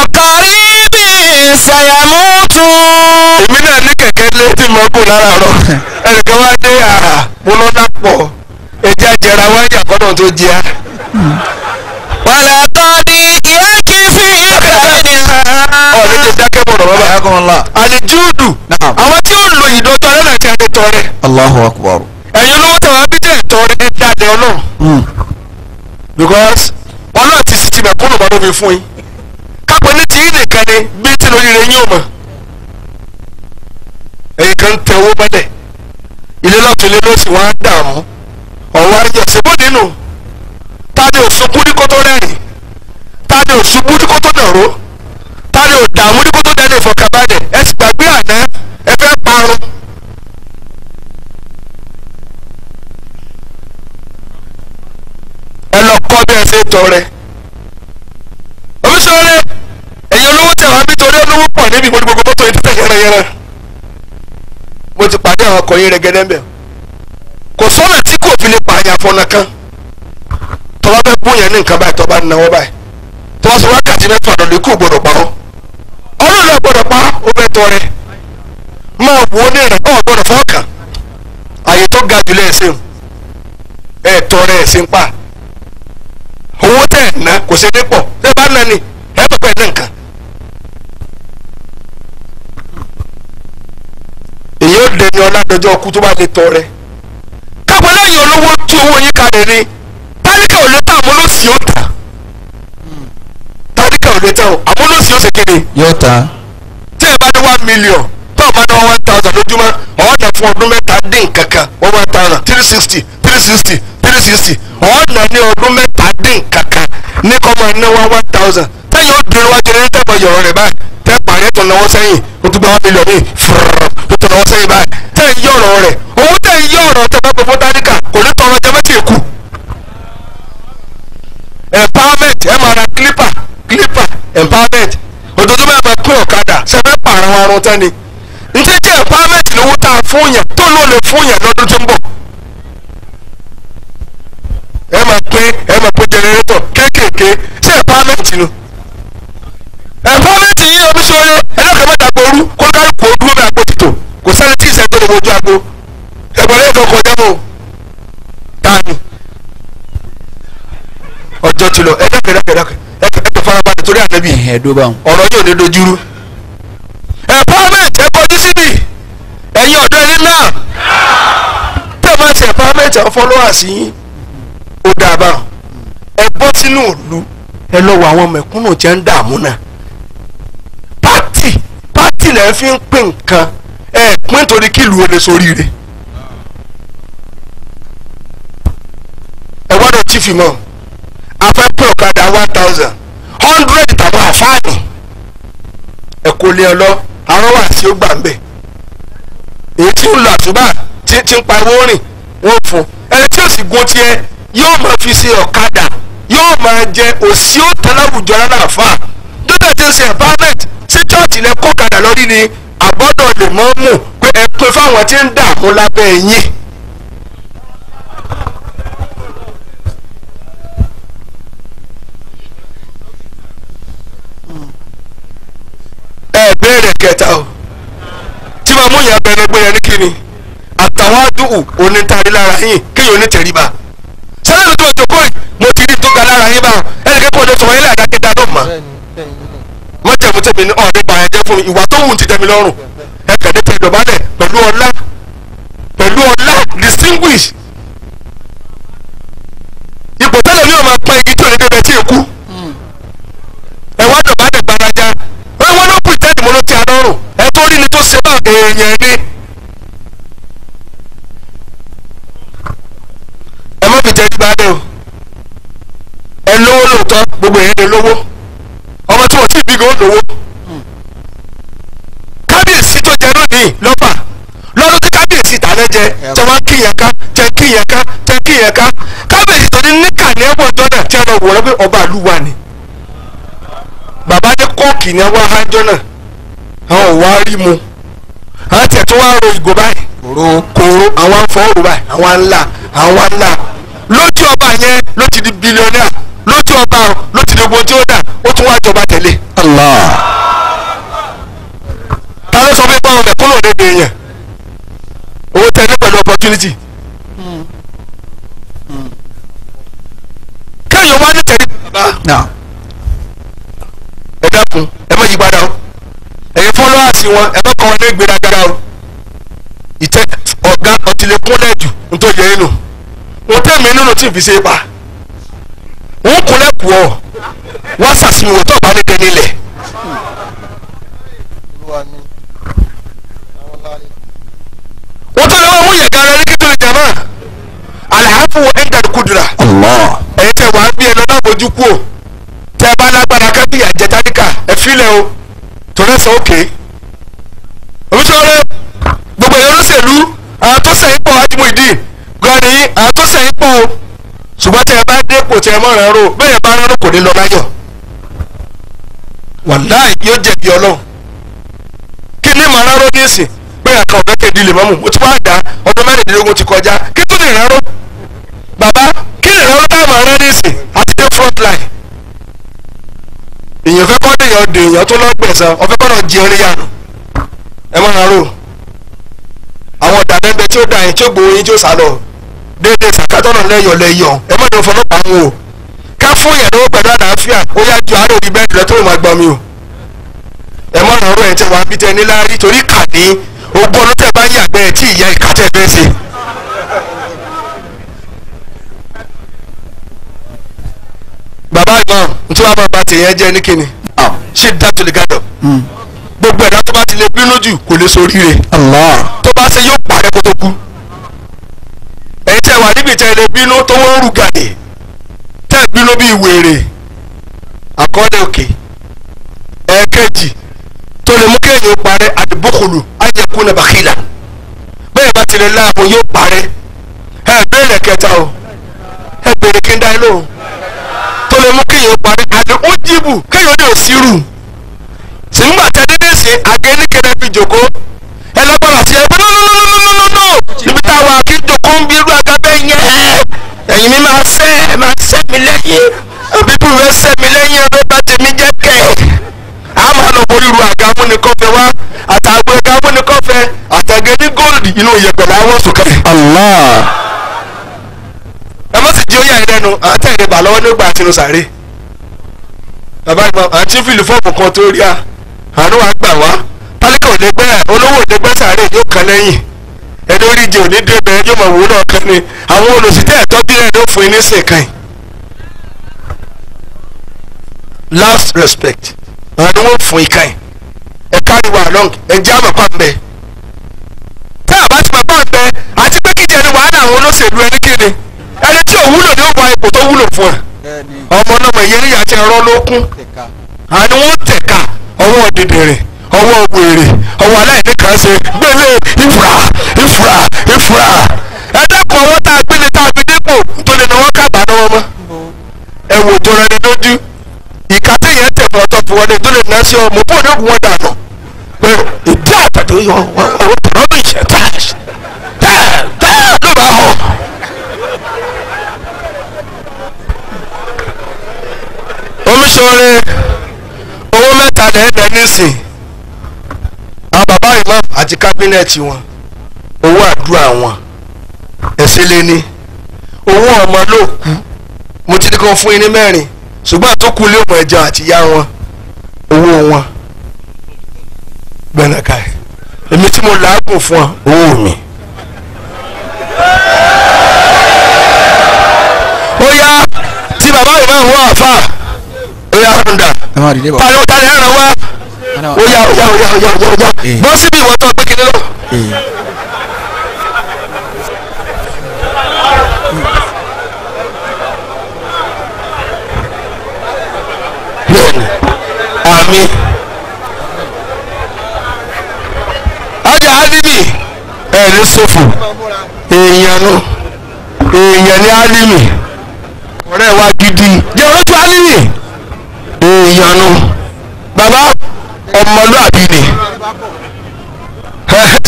Ọ̀kàrí bí ìsàyàmótú. Èmi náà ní kẹ̀kẹ́ lé tí mo kù lára rọ ẹnìkan wá dé àrà mo lọ lápọ̀ ẹja jẹra wáyà kọ́dọ̀ tó jẹ́ wàlá tọ́ni kìákì fi kàmínì náà. Ọ̀ lẹ́jẹ̀ dákẹ́ bọ̀rọ̀ bàbá. Ayákùn ọ̀la. Àlejúùdù. Àwọn tí ó lò ìdọ́jọ́ alẹ́ náà ti àti tọrẹ. Allahu akbar. Ẹ̀yin olówó tí wàá bí jẹ́ ìtọrẹ ní dáadé ọlọ́run. Because ọlọ́run ti sì ti bẹ̀ kúrò bọ́dọ̀ mi fún yín. Kápẹ́ ní ti yín nìkan ni bí tí lórí rẹ̀ yín ò mọ̀. Ẹ̀yin kan tẹ owó mọ́lẹ̀. Ilé lọ́tún ilé ló sì wá dààmú. Ọ̀wọ́ ayọ̀ ṣèbóde nù. Tade ò sunkún ní kótó rẹ́rìn tade ò ṣubú ní kótó dọ̀rọ̀ tade ò dààmú ní kótó dẹ́nu ìfọ̀kànbalẹ̀ ẹ sì gbàgbé àná ẹ fẹ́ parun. Ẹ lọ kọ́ bí ẹ ṣe tọrẹ. Oníṣòwòlẹ̀ ẹ̀yin olówó tẹ̀ wá nítorí olówó pọ̀ níbi ìmọ̀ ní gbogbo mọ́tò yìí tẹ̀ yẹrẹyẹrẹ. Mo ti pàdé àwọn ọkùnrin rẹ̀ gẹ́gẹ́ bẹ̀. Kò sọ́nà tí kò fi lè pààyàn fọ̀nà kan. Tọ́ba bẹ bóyá ní nǹkan báyìí tọ́ba náwó báyìí tọ́ba sọ wákàtí mẹ́fà lọ́dún ikú gbọ́dọ̀ pa ọ́ ọlọ́run gbọ́dọ̀ pa ó bẹ tọrẹ máa wò ó ní ìrìn ọ̀ gbọ́dọ̀ fọ́ọ̀kàn àyè tó ga jùlọ ẹ̀sìn ẹ̀ tọrẹ ẹ̀sìn pa owó tẹ̀ ná kò ṣe dé pọ̀ ẹ bá nani ẹ bẹ pẹ̀ ní nǹkan. Èyí ó dẹni ọládọjọ́ ọkú tó bá lè tọrẹ kápẹ́ lẹ́yìn olówó tú owó yín kalẹ̀ ni tálíkà ò lè tán àmúlòsì yóò tà tálíkà ò lè tán àmúlòsì yóò ṣe kéde. Yóò tà. Tí ẹ bá ní one million tó o bá ní one thousand lójúmọ́ ọ̀ọ́nà fún ọdún mẹ́ta dín kankan one thousand three sixty three sixty three sixty ọ̀ọ́nà ní ọdún mẹ́ta dín kankan ní kọ́ máa ná wá one thousand tẹ́yìn ó dúró wájú ní tẹ́gbọ̀ yọ̀rọ̀ rẹ̀ báyìí tẹ́ parí tó náwó sẹ́yìn ó tún gba one million ní fúrúrú ó tún náwó sẹ́yìn báyìí tẹ́yìn yọ̀rọ̀ rẹ̀ owó tẹ́yìn yọ̀rọ̀ tẹ́ bá gbogbo tálíkà kò ní tọrọ jẹ mẹ́tì èkú empowerment ẹ máa ra clipper clipper empowerment ojoojúmọ́ ẹ máa pín ọ̀kadà sẹ́fẹ́ pààrọ̀ àrùn tán ni ntí jẹ́ empowerment lówó tá a fún yàn tó ló lè fún yàn lọ́dún tó ń bọ̀ pé ẹ mọ̀ pé generator kéékèèké ṣé ẹ̀ pàmẹ́ǹtì ni ẹ̀ pàmẹ́ǹtì yìí omi sọ̀rọ̀ ẹlẹ́kọ̀ọ́ mẹ́ta gbòòrú kó kálukú dúró bẹ́ẹ̀ àpò títò kò sẹ́ni tí ìṣẹ́jú ni mo jọ àpò ẹ̀gbọ́n lẹ́yìn kan kọjá mọ́ tani ọjọ́ ti lọ ẹ̀dá kẹ̀dá kẹ̀dá ẹ̀kẹ́ farabalẹ̀ torí ànábì ọ̀rọ̀ yóò ní dojúrú ẹ̀ pàmẹ́ǹtì ẹ̀ kọjú síbi ẹ̀yin ọ̀dọ́ ilé náà tẹ̀mọ́tì pàmẹ́ǹtì àwọn followers yín ó dáa bá ẹ bọ́ sínú ìlú ẹ lọ wọ àwọn mẹ̀kúnnù tí ń dààmú náà pátì pátì lẹ́ fi ń pín nǹkan ẹ pín torí kí ìlú olè ṣoríire ẹ wá lọ chief mọ́ afẹ́ pé ọ̀kadà one thousand hundred tàbí àfáàní ẹ kò lè lọ àwọn wà sí ó gbà ń bẹ̀ èyí tí ń lọ àtúbà tí ń pariwo rìn wọ́n fún ẹ tí ó sì gún tiẹ̀ yóò máa fi ṣe ọ̀kadà yóò máa jẹ òsì òtán láwùjọ rárá fà dókè tí ń ṣe empowerment sí chọ́ọ̀tì lẹ kó kadà lórí ni àbọ́dọ̀ lè mọ́ mú pé ẹ pé fáwọn tí ń dààmú lábẹ́ yín. ẹ béèrè kẹta o tí màmú yẹn abẹnú gbé yẹn ní kíni àtàwọn àdúgbò onítàrí lára yín kéèyàn onítẹ̀ríba sẹ́lẹ̀ ló ti wọ́n jòkó yìí mo ti rí tó ga lára yín bá ẹnì kẹ́kọ̀ọ́ ló sọ̀rọ̀ ilé àdáké dáná mọ́ mọ́jẹ̀mú tèmi ní ọ̀rẹ́ bàyẹ̀ jẹ́ fún mi ìwà tó wù ti tẹ̀mí lọ́rùn ẹ kẹ̀dé tẹ̀ dọ̀bálẹ̀ pẹ̀lú ọlá pẹ̀lú ọlá distinguish ipò tẹ́lẹ̀ ní ọmọ apá igi tí òní débẹ̀ tí èkú ẹ wá dọ̀bálẹ̀ gbaraja ẹ wọ́n ló kù ìtẹ́ni mo ló ti àdọ́rùn ẹ tó rí ni tó ṣe bá èèyàn ni. ẹ lówó lóòótọ́ gbogbo èèyàn lówó ọmọ tí wọ́n ti bí gan lówó kábíyèsí tó jẹ lónìí lọ́pàá lọ́dún tí kábíyèsí tààrẹ jẹ tẹ wá kíyàn ká tẹ kíyàn ká tẹ kíyàn ká kábíyèsí tó ní níkà ní ẹ̀wọ̀n jọ́nà tí a lọ wọ̀ lọ́pẹ́ ọba àlùwà ni bàbá ní kọ́ọ̀kì ní ẹ̀wọ̀n ahájọ́ náà àwọn ò wá rí mu àwọn tiẹ̀ tó wá ro ìgò báyìí kòró àwọn afọ́ọ̀rù báyìí àwọn ńlá àwọn ńlá lójú ọba yẹn ló ti di bílíọ̀nà lójú ọba ló ti di gbogbo tí ó dà ó tún wá jọba tẹ̀lé. Allah. ta ló sọ fún ipá ọmọ ẹ̀kọ́ lòdì èdè yẹn owó tẹ̀lé pẹ̀lú opportunity. kéèyàn wá ní tẹ̀lé bàbá ẹ dákun ẹ má yí padà o ẹ̀yin followers wọn ẹ má kọ́ ọ ní ìgbéraga o ìtẹ́ ọ̀gá ọ̀tìlẹ̀kúnlẹ̀ jù ń tó yẹ inú wọ́n tẹ́ mi nínú tí n fi ṣe pa wọ́n kúnlẹ̀ kú ọ wọ́n sàṣìwò tó bá ní dẹni lẹ̀. wọ́n tọ́ lọ́wọ́ wọ́n yẹ gara ní kíkiri jama alhafu ẹ̀ńdà kudura ẹ̀yin tẹ̀ wá bí ẹnu náà bójú kú o tẹ́ bá lágbára kábíyà jẹtaríkà ẹ̀ filẹ̀ o tọ́lẹ̀ sọ òkè omisore gbogbo ẹ̀yọ́ ló ṣèlú àwọn tó sẹ́yìn pọ̀ ájúmọ̀ ìdí gani àtúnṣe ipò ṣùgbọ́n tẹ ẹ bá dé kò tẹ ẹ mọ̀ràn ro bẹ́ẹ̀ bá rán kò ní lọ láyọ̀ wàláì yóò jẹ̀bi ọlọ́run kí ni màá rárọ́ ní ìsìn bẹ́ẹ̀ kan ọ̀gá kẹ́ẹ̀dì lè mọ́mù mo ti wá dá ọdún mẹ́rìndínlógún ti kọjá kí tún lè rárọ́ bàbá kí lè rárọ́ táwọn ará ní ìsìn àti dé front line èèyàn fẹ́ kọ́ dèèyàn dèèyàn tó lọ́gbẹ̀sán ọ̀fẹ́ kọ́ náà jẹun níyànú ẹ má rárọ́ àwọn ọ̀dàdẹ́gbẹ́ tí ó dà yín tí ó gbowó yín tí ó sá lọ déédéé sàkátọ́nà lẹ́yọ̀ lẹ́yọ̀ ẹ má dùn fọlọ́pàá wọn o ká fún ìyàdọ́wọ́ pẹ̀lú àlàáfíà ó yá ju àárẹ̀ òbí bẹ́ẹ̀ lọ tó máa gbọ́ mi o ẹ má ràn ọ́rọ́ ẹ̀ tẹ́ wàá bí tẹ́ ní láárí torí kà ní ogún ọdún tẹ́ bá ń yàgbẹ́ ẹ̀ tí ìyá ìka tẹ́ fẹ́ ṣe. bàbá ìgbọ́n tí wàá máa ba tèèyàn jẹ́ ní kíni ṣé dátò lè gádọ̀ gbogbo ẹ̀dá tó bá ti lè bínú jù kò lè soríire tó bá ṣe yóò parẹ́ kó tó kú èyí tẹ́ wà níbi tẹ́ lè bínú tó wọ́n rú gàdé tẹ́ bínú bíi wèrè àkọọ́lẹ̀ òkè ẹ̀ẹ̀kejì tó lè mú kéèyàn parẹ́ àdìbòkòlù ayẹkùn náà bàkìlà bẹ́ẹ̀ bá ti lè láàbò yóò parẹ́ ẹ béèrè kẹta o ẹ béèrè kí n dá ẹ lóhùn tó lè mú kéèyàn parẹ́ àdìbò jìbù kéèyàn ní òsírù sìgbà tẹ́lẹ̀ ní sè agẹ́nìkẹ́rẹ́ fi jòkó ẹ lọ́gbọ́dọ̀ sí ẹ bí nọ́nọ́nọ́nọ́nọ́nọ́ níbi táwa kí jòkó ń bí irú agbábẹ́ yẹn ẹ̀yin mi máa fẹ́ ẹ máa fẹ́. Allah. Edori je oni debe yo ma wo na kan ni awon olosite e to bi re do fun ni se kan last respect awon wo fun ikan e carry wa long e ja ma pa nbe ta ba ti ma pa nbe ati pe ki je ni wa na awon oloselu eni kini eni ti o wulo ni o wa ipo to wulo fun e omo na mo yeri ya ti ro lokun ani won teka owo dedere owo ogbere owo alai ni kan se gbele ifra ifra ifra ada ko won ta gbe ni ta bi depo to le nawo ka ba nawo mo e wo to re doju ika te yen te mo to fi wole to le na se o mo bo de won da no pe ida ta to yo o pro bi se ta ta ta ko ba ho o mi so re owo meta le de nisin baba imam ati cabinet won owo adura won esele ni owo omo loku mo ti kan fun ni merin sugbon to ku le omo eja ati ya won owo won benakai emi ti mo laagun fun owo mi oya ti baba imam wa fa oya runda e ma ri le ba ta lo ta le ran wa oya oya oya oya oya bọ́ síbi ìwọ́n tó gbé kiri lọ. Àmì ọjà alimi ẹ̀rí sọ́fù èèyàn nù èèyàn ní alimi ọ̀rẹ́ wa gidi jẹ́ olójú alimi èèyàn nù bàbá ọmọlúàbí ni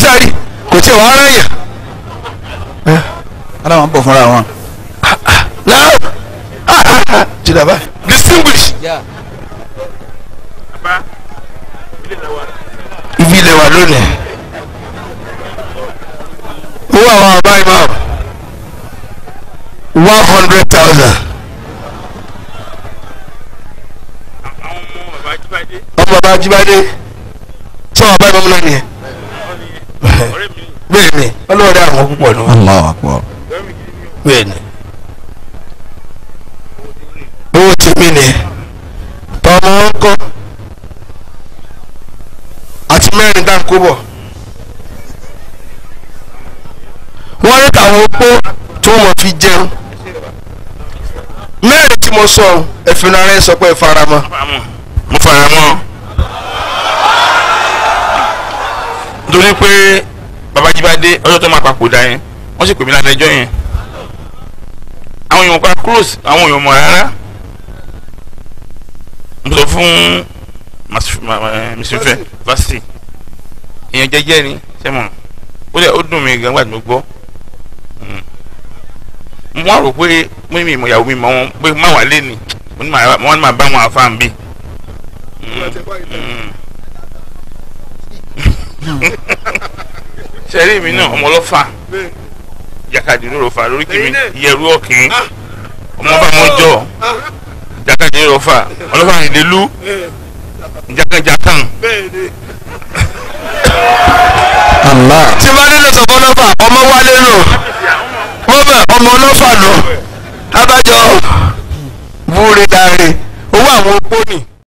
sáré kò tí wàá ráyà. aláwọn bọ̀ fúnra wọn. jìdàbá distinguish. ibi ilẹ̀ wà lónìí. owó àwọn àbá imam one hundred thousand. ọmọ bàbá Ajíbádé sọ àbá imam náà nìyẹn. Bẹ́ẹ̀ni ọlọ́ọ̀dẹ́ àwọn púpọ̀ ni wọ́n. Bẹ́ẹ̀ni owó ti mí ni tọ́mọ ń kọ́ àti mẹ́rin dá kó bọ̀. Wọ́n rí àwọn opó tí wọ́n mọ̀ fi jẹun. Mẹ́rin tí mo sọ ẹ̀fìn ara ẹ̀ sọ pé ẹ fara mọ́. Mo fara mọ́. Torí pé Baba Ajíbádé ọjọ́ tó máa papòdà yẹn wọ́n sì pè mí lálẹ́jọ́ yẹn àwọn èèyàn pa close àwọn èèyàn mọ̀ rárá mo sọ fún mùsùlùmí fásitì èèyàn jẹ́jẹ́ ni sẹ́mọ̀ ó dẹ̀ ó dùn mí gan gbàdúgbò gbọ́ mo wá rò pé mo ní mi ìmọ̀ ìyàwó mi mọ̀ wọn pé má wà lé ni mo ní máa bá wọn àfáà ń bì. sẹ́rí mi náà ọmọ ọlọ́fà jàkàdínlóró fa lórí kìíní yẹrú ọ̀kìn ọmọ bá wọn jọ jàkàdínlóró fa ọlọ́fà ìdílú jàkàjàkàn. tí bá nílò sọ fún ọlọ́fà ọmọ wálé lò wọ́n bẹ̀ ọmọ ọlọ́fà lò abájọ búrẹ́dàrẹ́ owó àwọn opó ni.